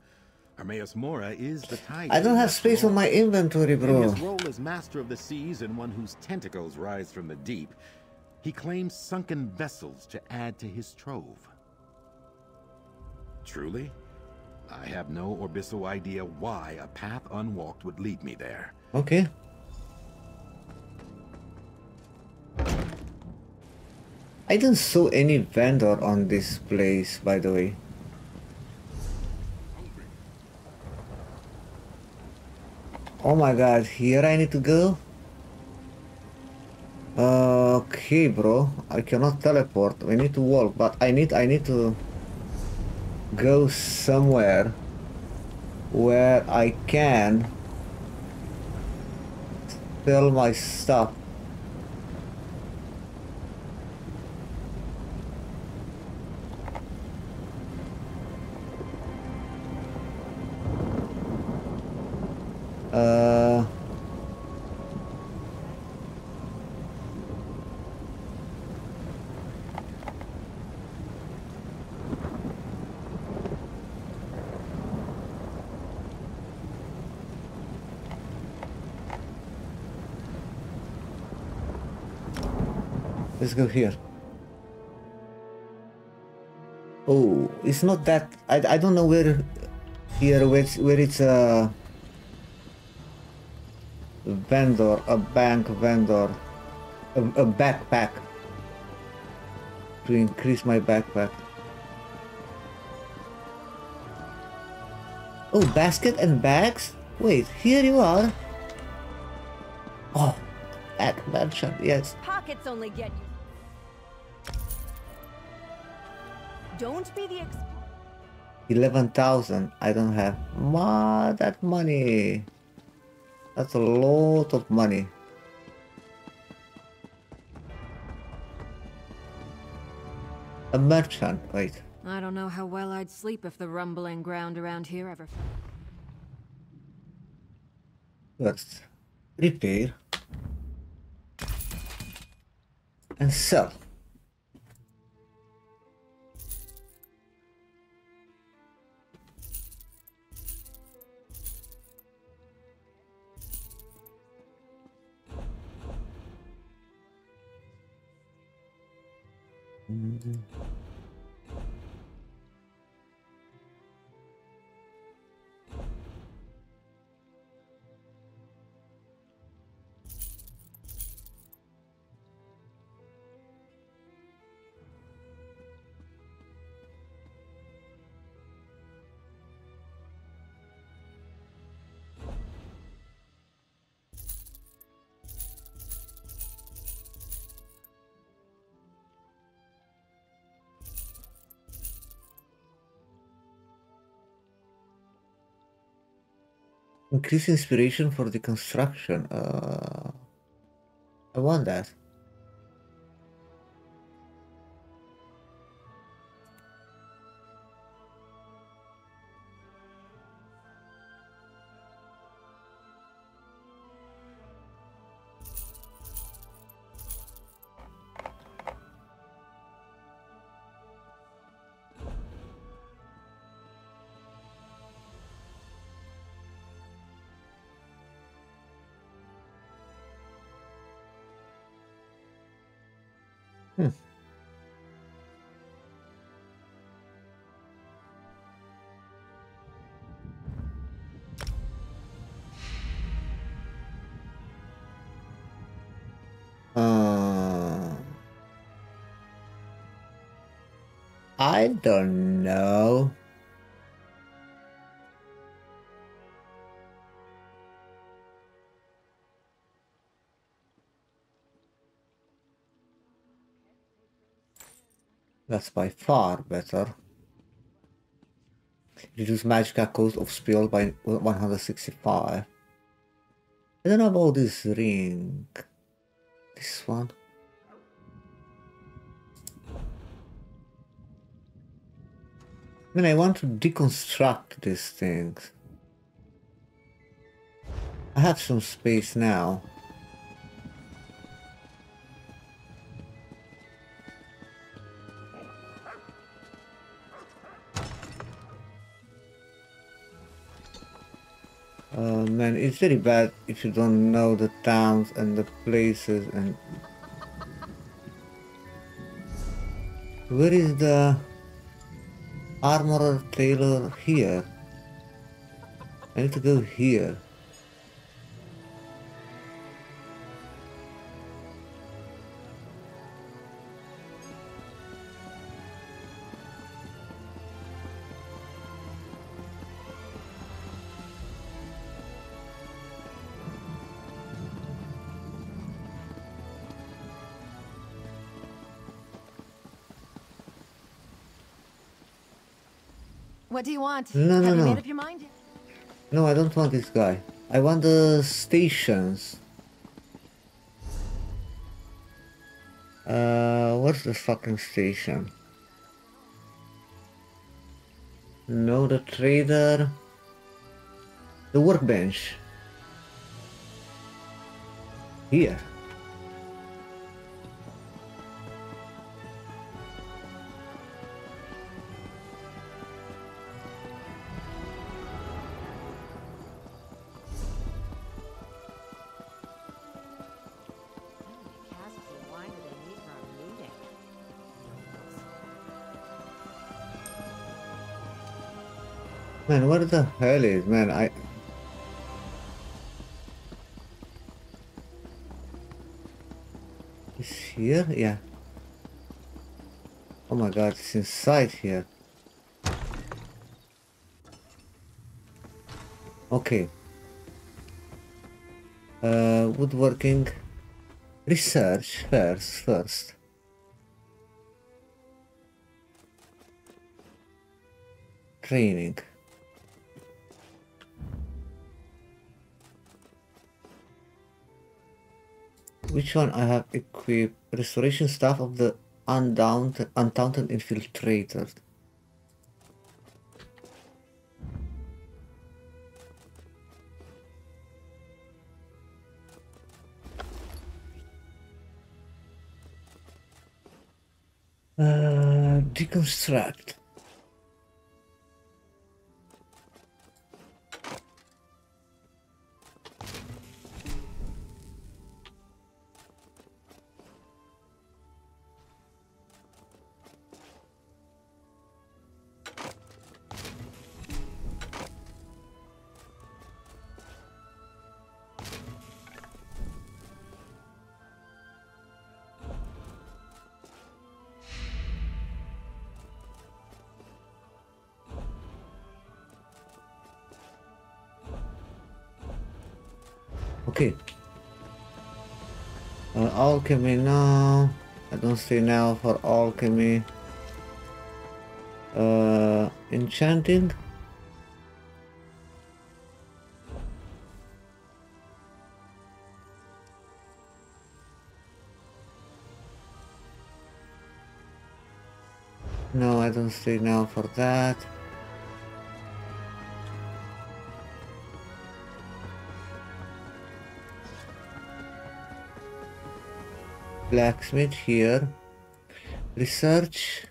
Hermaeus Mora is the tide. I don't have space on my inventory, bro. In his role as master of the seas and one whose tentacles rise from the deep, he claims sunken vessels to add to his trove. Truly, I have no orbital idea why a path unwalked would lead me there. Okay. I didn't saw any vendor on this place, by the way. Oh my god, here I need to go? Okay, bro. I cannot teleport. We need to walk, but I need to go somewhere where I can sell my stuff. Let's go here. Oh, it's not that. I don't know where here where it's a vendor, a bank vendor, a backpack to increase my backpack. Oh, basket and bags. Wait, here you are. Oh, at mansion, yes. Pockets only get you. Don't be the 11,000. I don't have that money. That's a lot of money. A merchant, wait. I don't know how well I'd sleep if the rumbling ground around here ever fell. Let's repair and sell. Increase inspiration for the construction. I want that. I don't know. That's by far better. Reduce magicka cost of spell by 165. I don't know about this ring. This one. I mean, I want to deconstruct these things. I have some space now. Oh man, it's very bad if you don't know the towns and the places and... Where is the... Armorer Tailor here? I need to go here. What do you want? No. Have you made up your mind yet? No, I don't want this guy. I want the stations. What's the fucking station? No, the trader. The workbench. Here. Man, what the hell is, man, It's here? Yeah. Oh my god, it's inside here. Okay. Woodworking. Research first. Training. Which one I have equipped? Restoration Staff of the Undaunted Infiltrator. Deconstruct. Okay. Alchemy now. I don't see now for alchemy. Enchanting. No, I don't see now for that. Blacksmith here, research,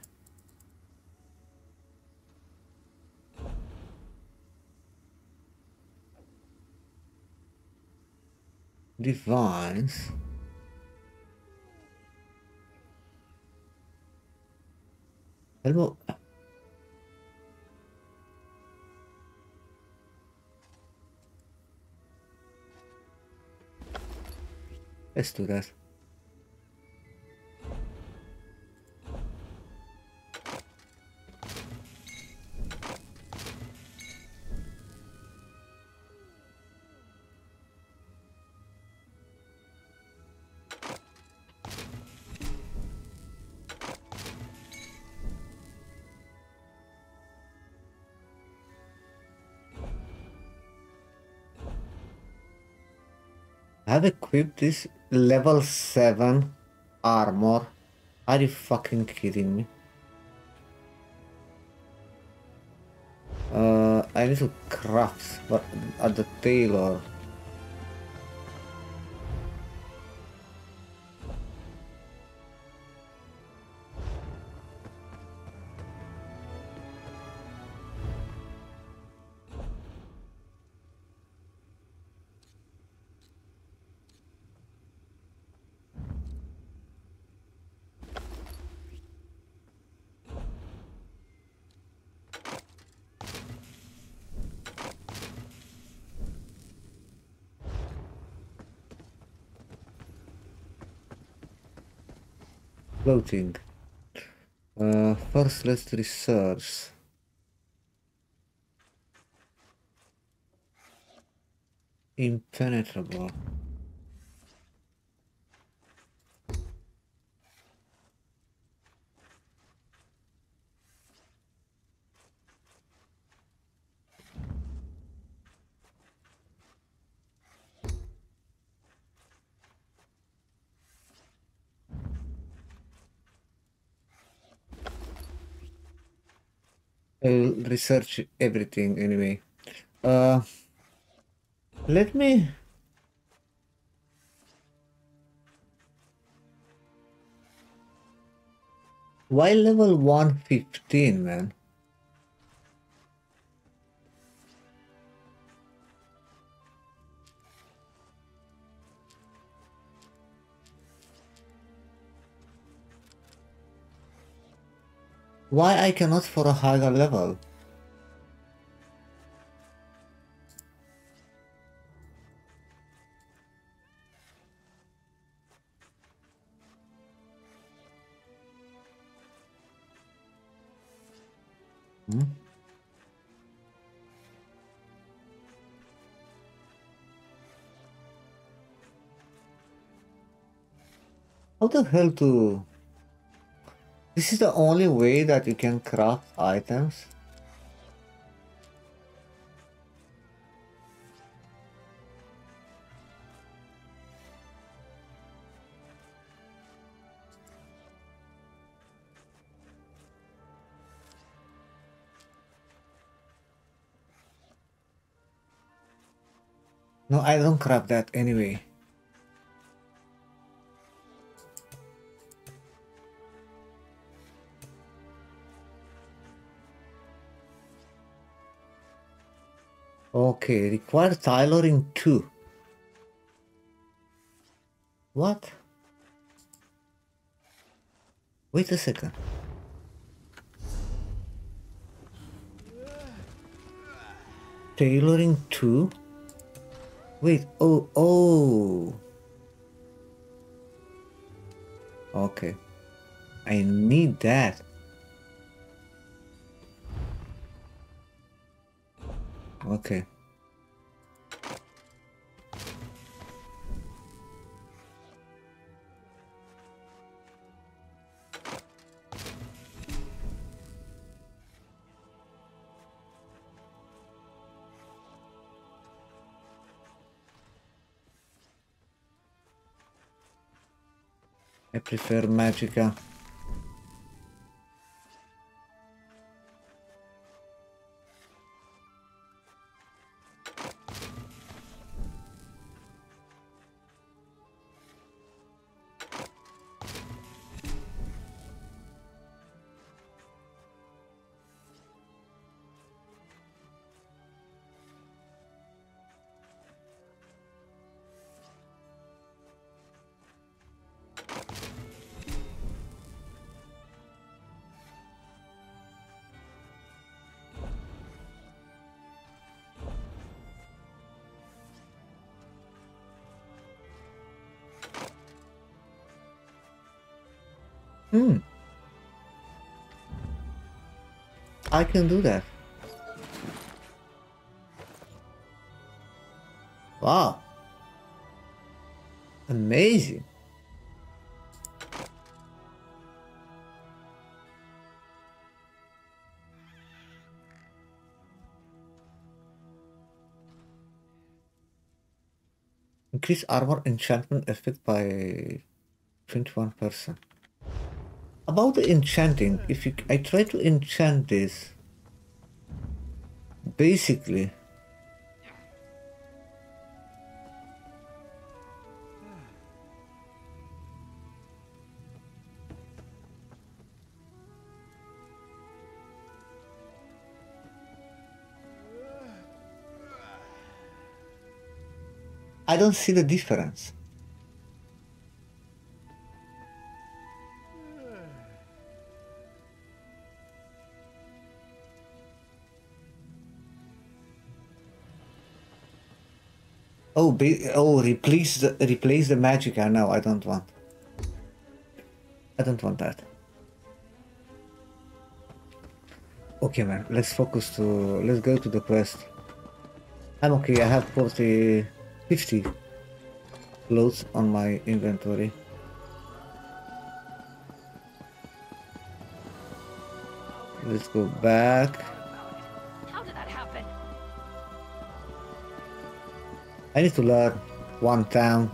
divines, hello. Let's do that. I've equipped this level 7 armor. Are you fucking kidding me? I need to craft, but at the tailor. Floating. First, let's research. Impenetrable. I'll research everything anyway. Let me why level 115, man? Why I cannot for a higher level? How the hell to... This is the only way that you can craft items. No, I don't craft that anyway. Okay, requires tailoring 2. What? Wait a second. Tailoring 2? Wait, oh. Okay. I need that. Okay. I prefer Magicka. I can do that. Wow. Amazing. Increase armor enchantment effect by 21%. About the enchanting, if you, I try to enchant this, basically, I don't see the difference. Oh, replace the Magicka. No, I don't want. I don't want that. Okay, man. Let's focus to. Let's go to the quest. I'm okay. I have 50 clothes on my inventory. Let's go back. I need to learn one town.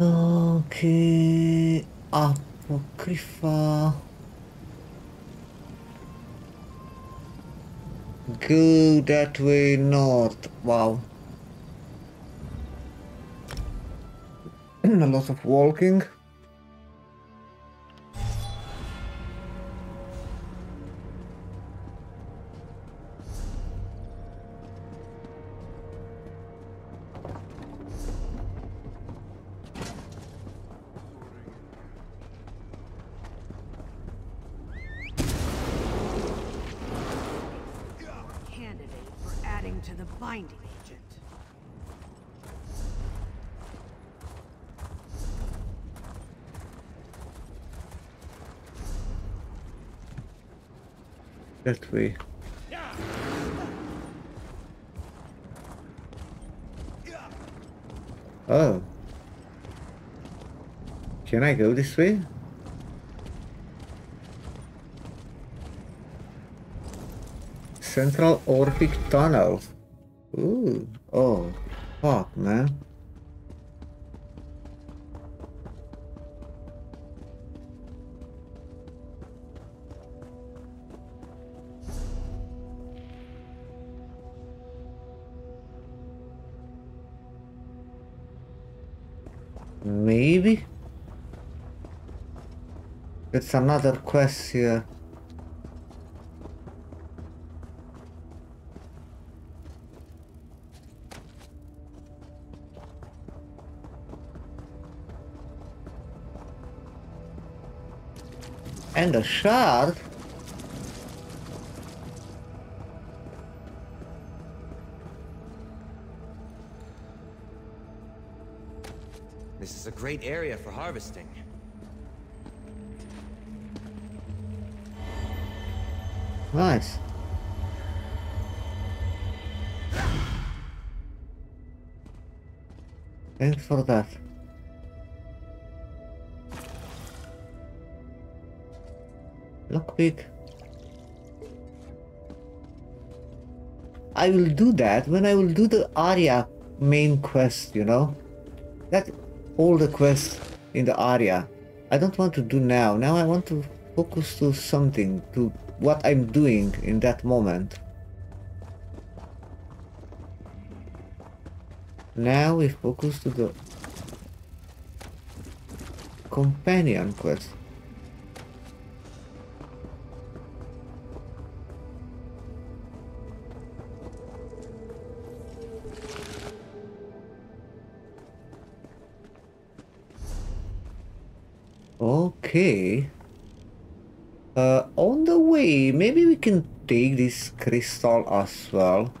Okay, Apocrypha. Go that way north. Wow. A lot of walking. That way. Oh. Can I go this way? Central Orphic Tunnel. Ooh. Oh. Fuck, man. Maybe It's another quest here. And a shard? This is a great area for harvesting. Nice. Thanks for that. Lockpick. I will do that when I will do the Aria main quest, you know? That's all the quests in the Aria. I don't want to do now. Now I want to focus to something, to what I'm doing in that moment. Now we focus to the companion quest. Okay. On the way, maybe we can take this crystal as well.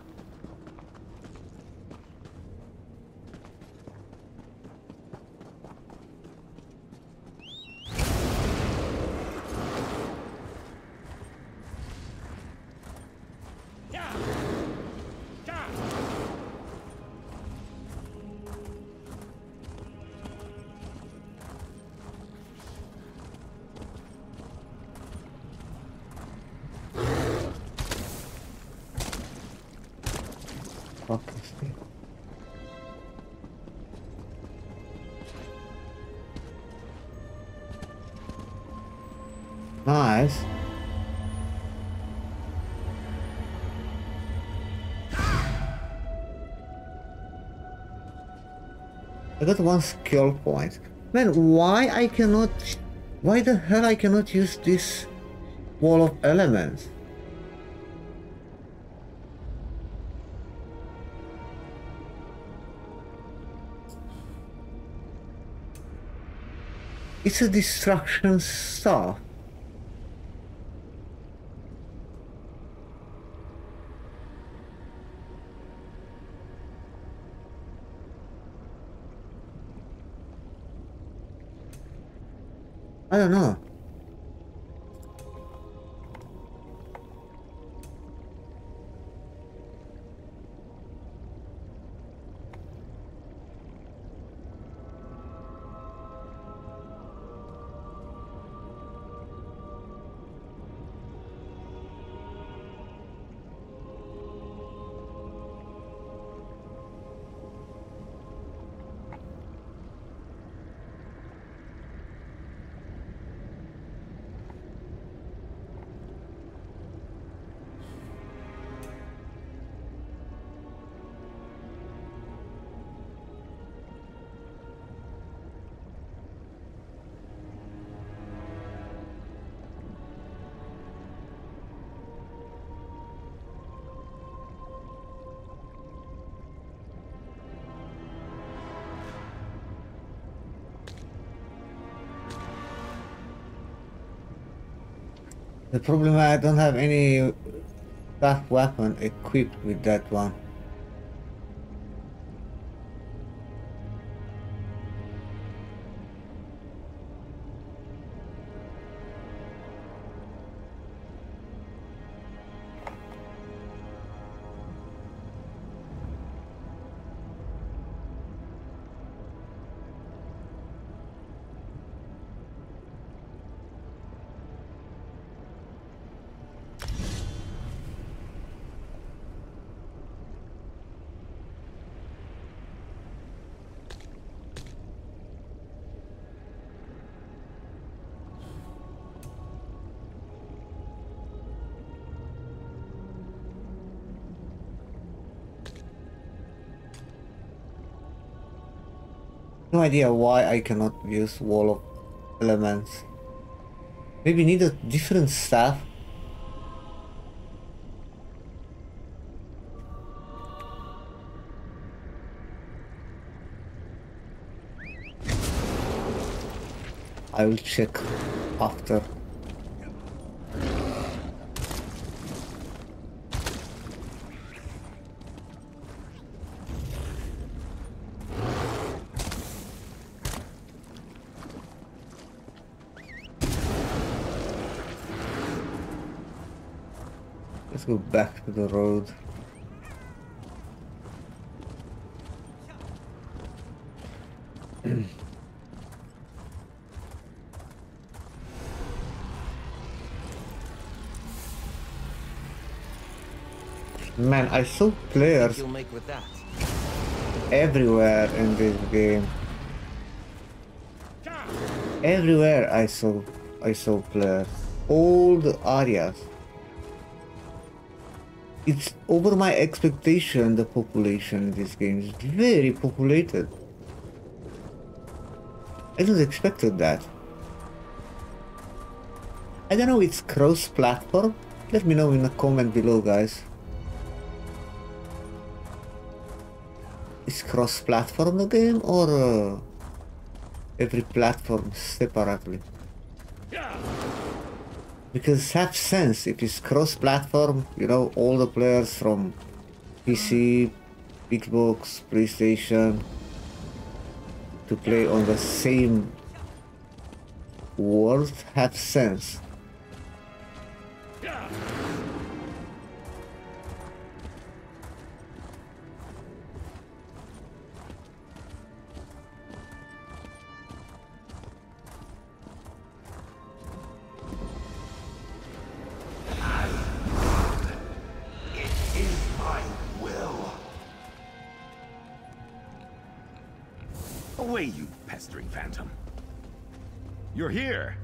I got one skill point. Man, why I cannot... Why the hell I cannot use this wall of elements? It's a destruction staff. I don't know. The problem is I don't have any staff weapon equipped with that one. No idea why I cannot use wall of elements. Maybe need a different staff. I will check after. Let's go back to the road. Man, I saw players everywhere in this game. Everywhere I saw players. All the areas. It's over my expectation, the population in this game is very populated. I didn't expect that. I don't know if it's cross-platform. Let me know in the comment below, guys. Is cross-platform the game or every platform separately? Because have sense if it's cross-platform, you know, all the players from PC, Xbox, PlayStation to play on the same world have sense. Here!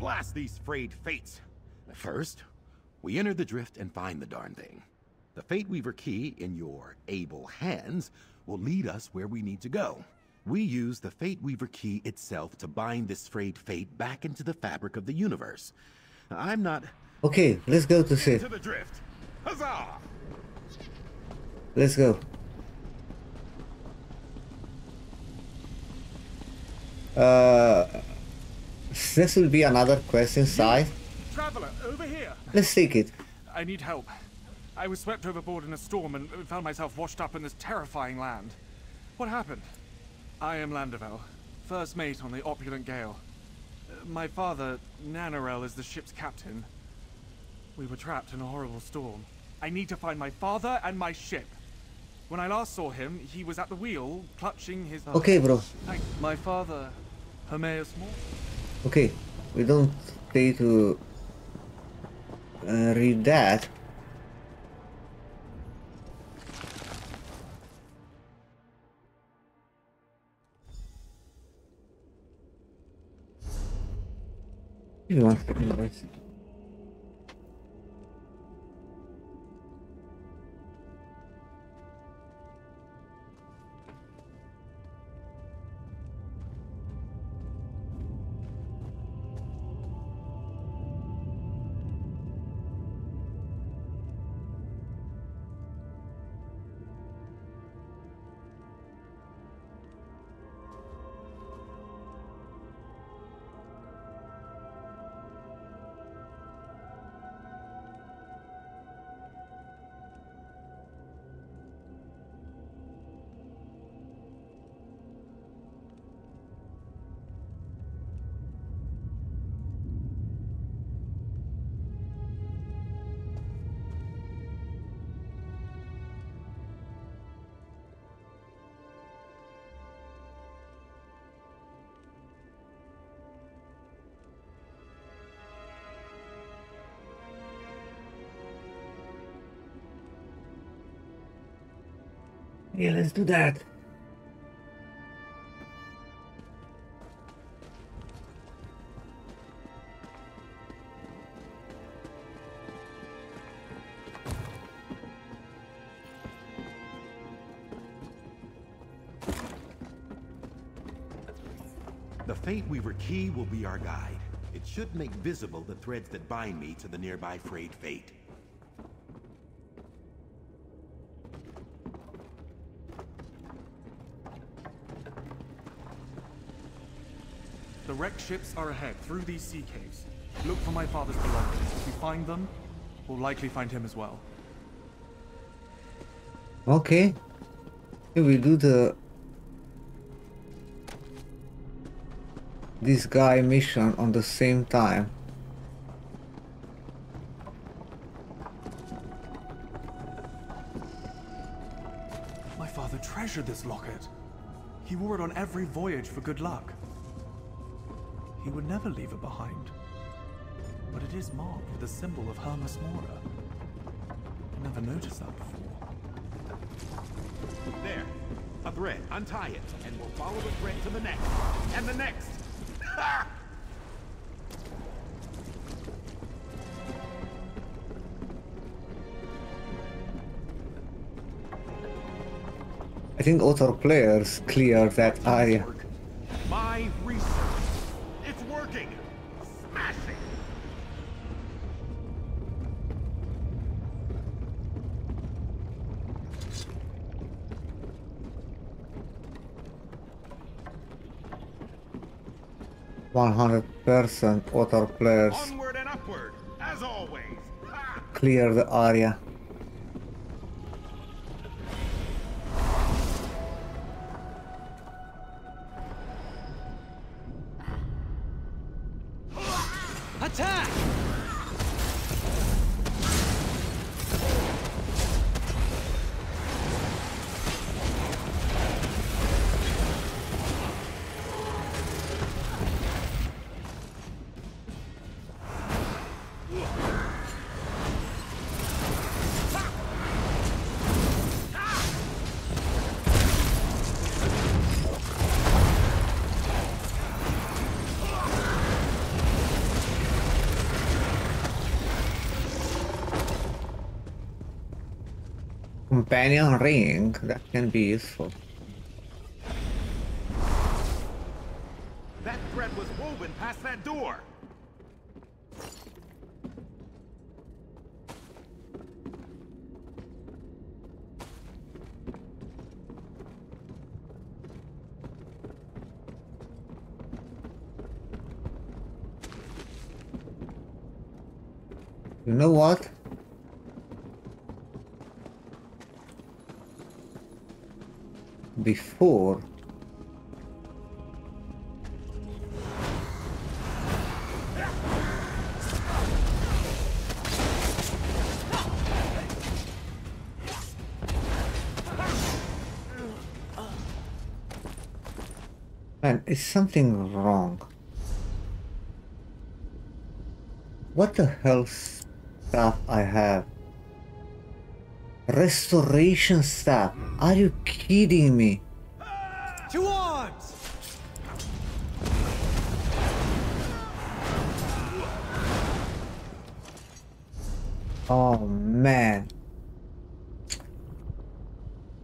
Blast these frayed fates! First, we enter the drift and find the darn thing. The Fate Weaver Key, in your able hands, will lead us where we need to go. We use the Fate Weaver Key itself to bind this frayed fate back into the fabric of the universe. I'm not... Okay, let's go to see. The drift. Huzzah! Let's go. This will be another quest inside. Traveler, over here. Let's take it. I need help. I was swept overboard in a storm and found myself washed up in this terrifying land. What happened? I am Landovel, first mate on the Opulent Gale. My father, Nanarel, is the ship's captain. We were trapped in a horrible storm. I need to find my father and my ship. When I last saw him, he was at the wheel, clutching his... Okay, bro. My father, Hermaeus Mora. Okay, we don't need to read that. Give me 1 second, guys. Yeah, let's do that. The Fate Weaver Key will be our guide. It It should make visible the threads that bind me to the nearby frayed fate. The wrecked ships are ahead through these sea caves. Look for my father's belongings. If we find them, we'll likely find him as well. Okay. Here we do the... this guy mission on the same time. My father treasured this locket. He wore it on every voyage for good luck. He would never leave it behind. But it is marked with the symbol of Hermaeus Mora. I never noticed that before. There, a thread. Untie it, and we'll follow the thread to the next, and the next. Ha! I think other players clear that area. My research. It's working. Smashing. Other players onward and upward, as always. Clear the area. Attack! Companion ring, that can be useful. That thread was woven past that door. You know what? Before man, is something wrong? What the hell stuff I have? Restoration stuff. Are you kidding me? Two arms! Oh man.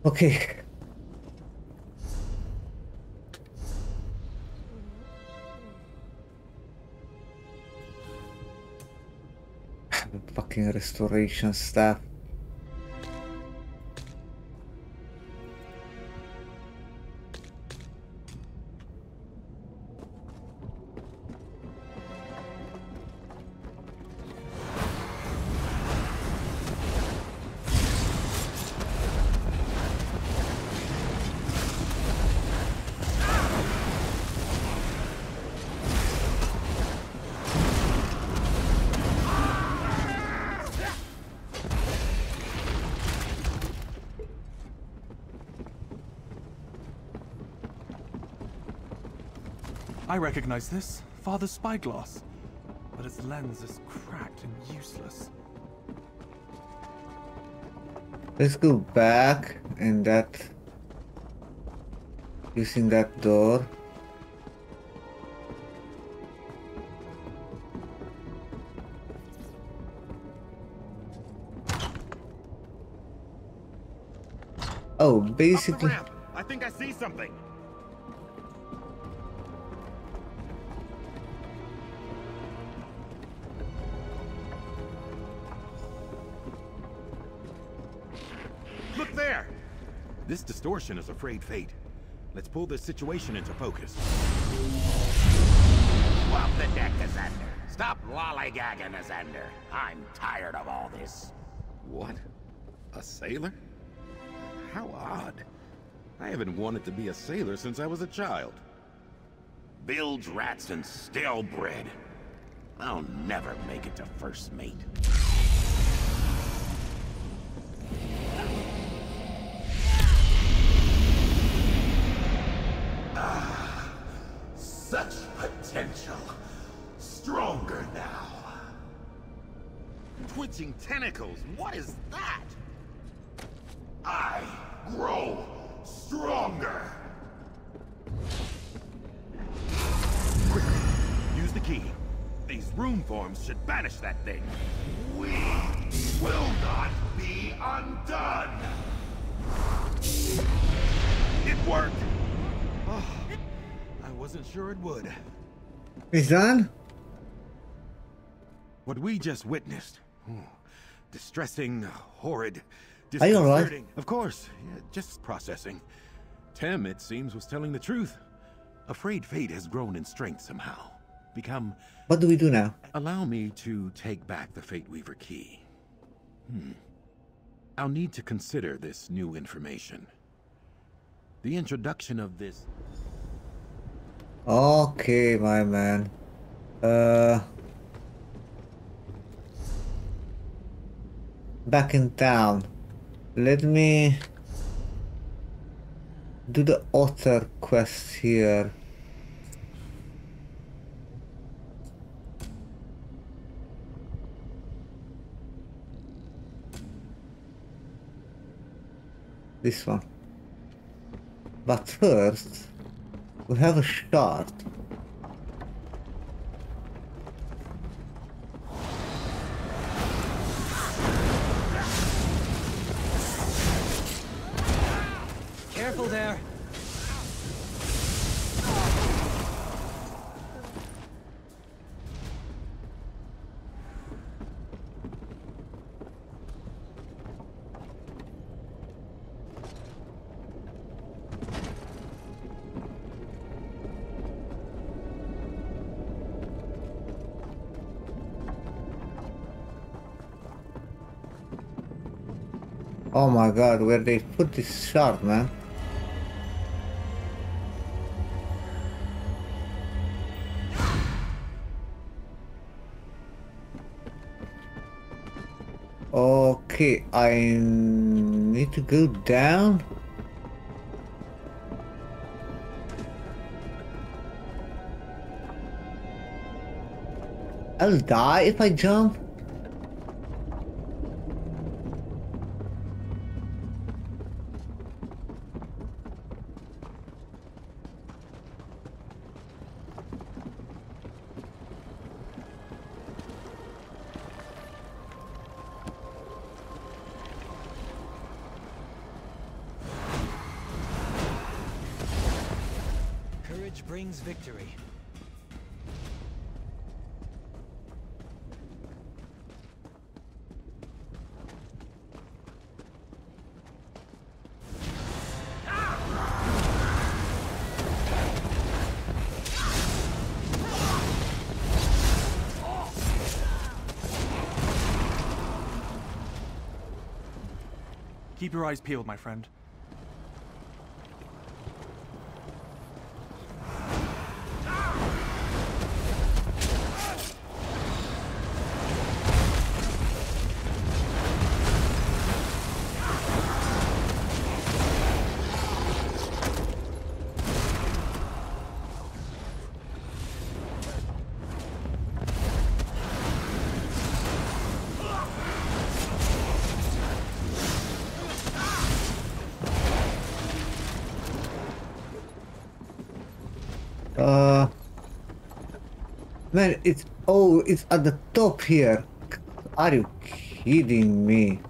Okay. Fucking restoration stuff. I recognize this, Father's spyglass, but its lens is cracked and useless. Let's go back and that... using that door. Oh, basically... up the ramp. I think I see something! This distortion is afraid fate. Let's pull this situation into focus. Swap the deck, Azandar. Stop lollygagging, Azandar. I'm tired of all this. What? A sailor? How odd. I haven't wanted to be a sailor since I was a child. Bilge rats and stale bread. I'll never make it to first mate. Ah, such potential. Stronger now. Twitching tentacles, what is that? I grow stronger. Quickly, use the key. These rune forms should banish that thing. We will not be undone. It worked. Oh, I wasn't sure it would. It's done. What we just witnessed. Distressing, horrid, disconcerting. Of course, yeah, just processing. Tem, it seems, was telling the truth. Afraid fate has grown in strength somehow. Become... What do we do now? Allow me to take back the Fate Weaver key. I'll need to consider this new information. The introduction of this... Okay, my man. Back in town. Let me... do the author quest here. This one. But first, we have a shard. Careful there. Oh my god, where they put this shard, man? Okay, I need to go down. I'll die if I jump. Keep your eyes peeled, my friend. Man, it's... oh, it's at the top here. Are you kidding me?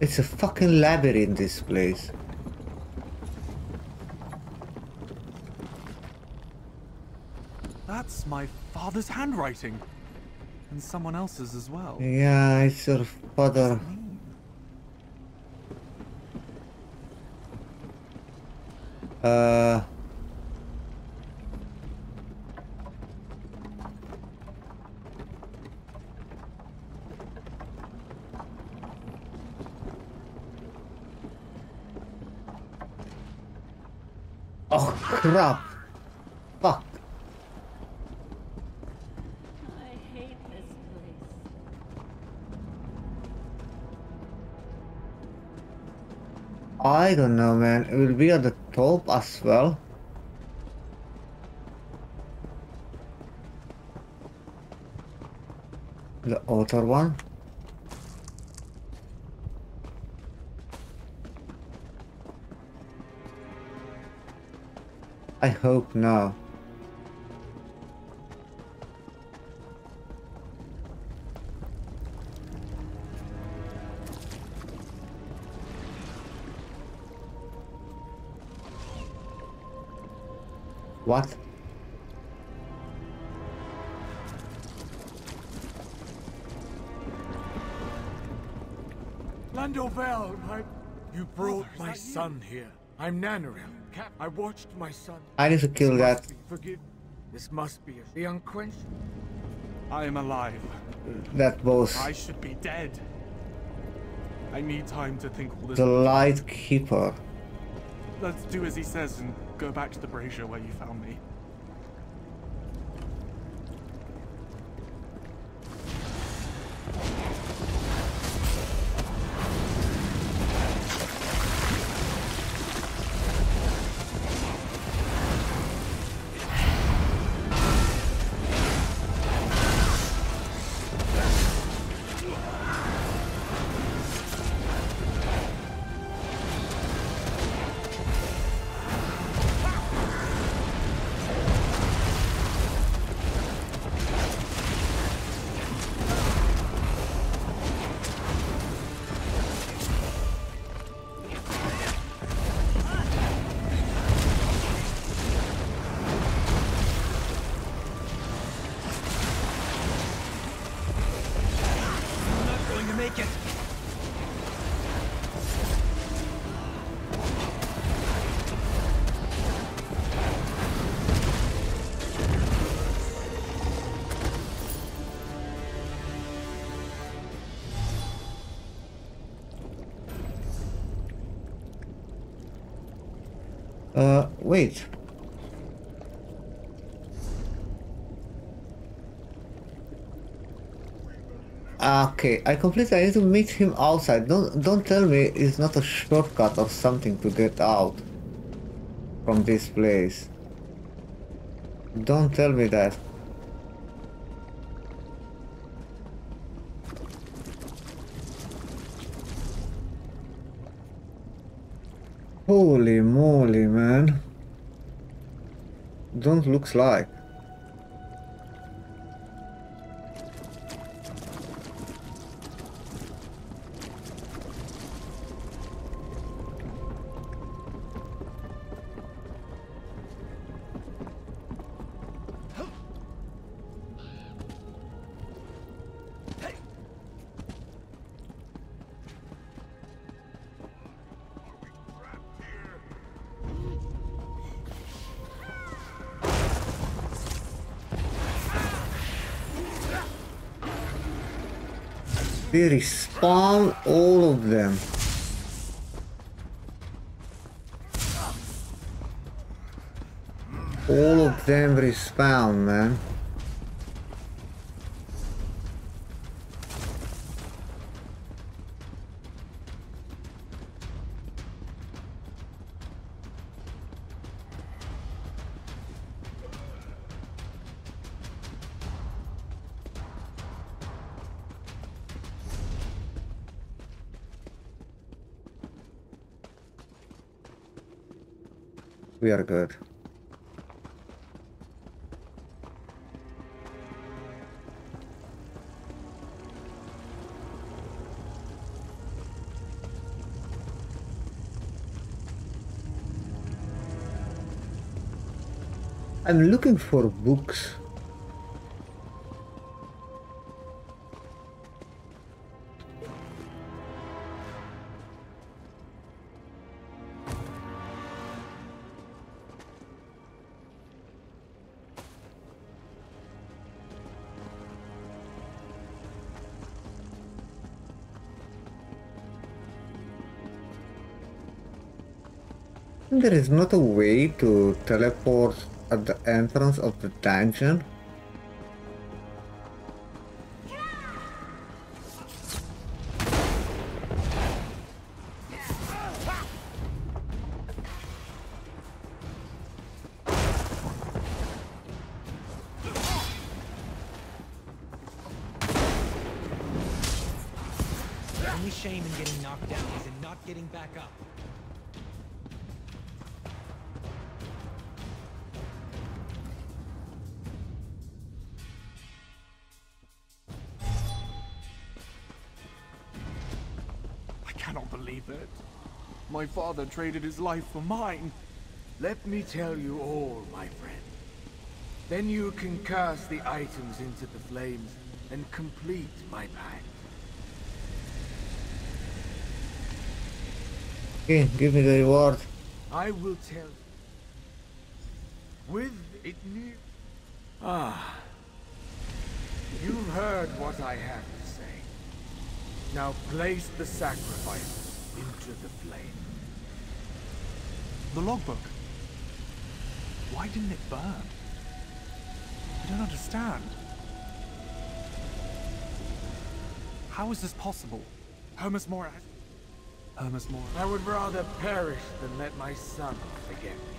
It's a fucking labyrinth, this place. That's my father's handwriting. And someone else's as well. Yeah, it's your father. Oh crap! Fuck! I hate this place. I don't know, man. It will be at the top as well. The outer one. I hope not. What? Landovel, you brought my son here. I'm Nanarel. I watched my son. I need to kill that. Forgive. This must be the unquenched. I am alive. That boss. I should be dead. I need time to think. All this the light keeper. Let's do as he says and go back to the brazier where you found me. Wait. Okay, I completely need to meet him outside. Don't tell me it's not a shortcut or something to get out from this place. Don't tell me that. Holy moly, man. Don't looks like. They respawn all of them. All of them respawn, man. We are good. I'm looking for books. There is not a way to teleport at the entrance of the dungeon. My father traded his life for mine. Let me tell you all, my friend. Then you can cast the items into the flames and complete my pact. Okay, give me the reward. I will tell you. With it new... You've heard what I have to say. Now place the sacrifice into the flame. The logbook. Why didn't it burn? I don't understand. How is this possible? Hermaeus Mora. Hermaeus Mora. I would rather perish than let my son forget me.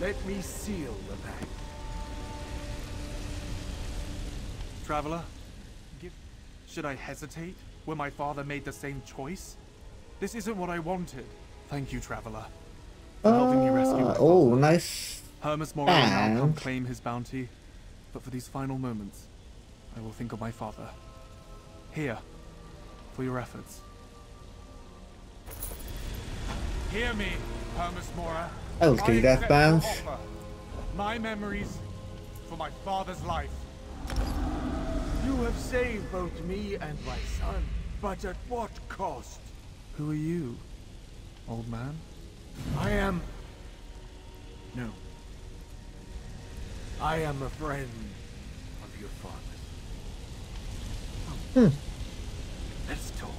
Let me seal the pact. Traveler, should I hesitate when my father made the same choice? This isn't what I wanted. Thank you, Traveler. Helping you rescue my father. Oh, nice. Hermaeus Mora will come claim his bounty, but for these final moments, I will think of my father. Here, for your efforts. Hear me, Hermaeus Mora. I will take that bounty. My memories for my father's life. You have saved both me and my son, but at what cost? Who are you, old man? I am... No. I am a friend of your father. Let's talk.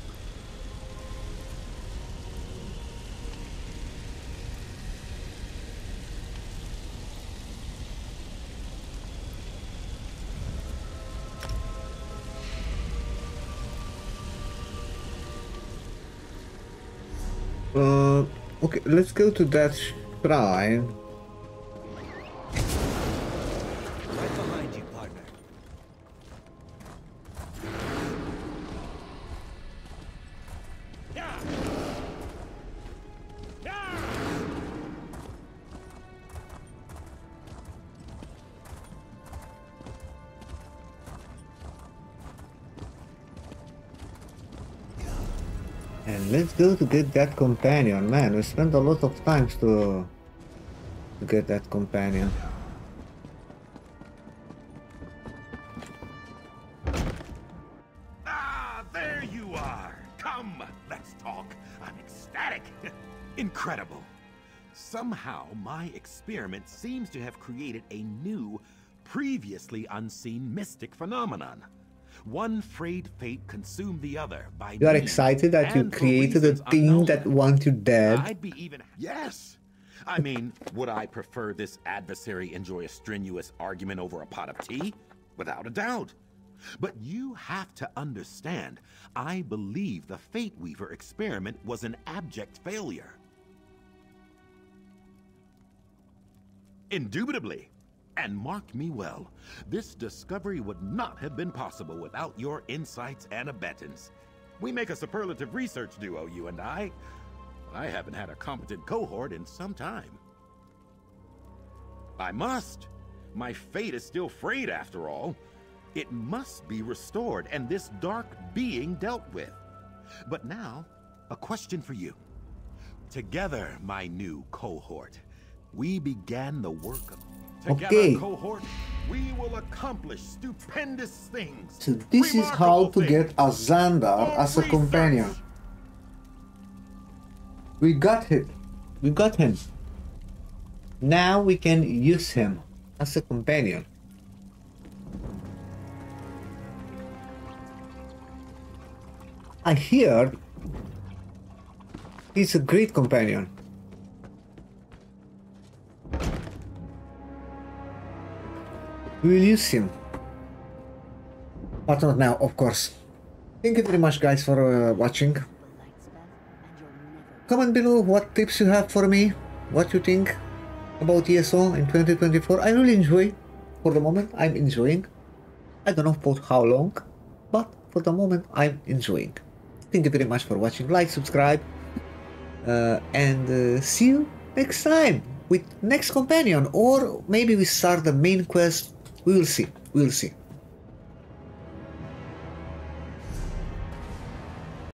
Okay, let's go to that shrine. Right behind you, partner. Yeah. Yeah. And let's go to get that companion. Man, we spent a lot of time to get that companion. Ah, there you are. Come, let's talk. I'm ecstatic. Incredible. Somehow my experiment seems to have created a new, previously unseen mystic phenomenon. One frayed fate consumed the other by... You are excited that you created a thing that wants you dead? I'd be even... Yes! I mean, would I prefer this adversary enjoy a strenuous argument over a pot of tea? Without a doubt. But you have to understand, I believe the Fate Weaver experiment was an abject failure. Indubitably. And mark me well, this discovery would not have been possible without your insights and abettance. We make a superlative research duo, you and I. I haven't had a competent cohort in some time. I must. My fate is still frayed, after all. It must be restored and this dark being dealt with. But now, a question for you. Together, my new cohort, we began the work of... Together, okay, cohort, we will accomplish stupendous things. So this is how to get Azandar as a companion. We got him. We got him. Now we can use him as a companion. I hear he's a great companion. release him. But not now, of course. Thank you very much, guys, for watching. Comment below what tips you have for me, what you think about ESO in 2024. I really enjoy, for the moment, I'm enjoying. I don't know for how long, but for the moment, I'm enjoying. Thank you very much for watching. Like, subscribe, and see you next time with next companion, or maybe we start the main quest. We will see. We will see.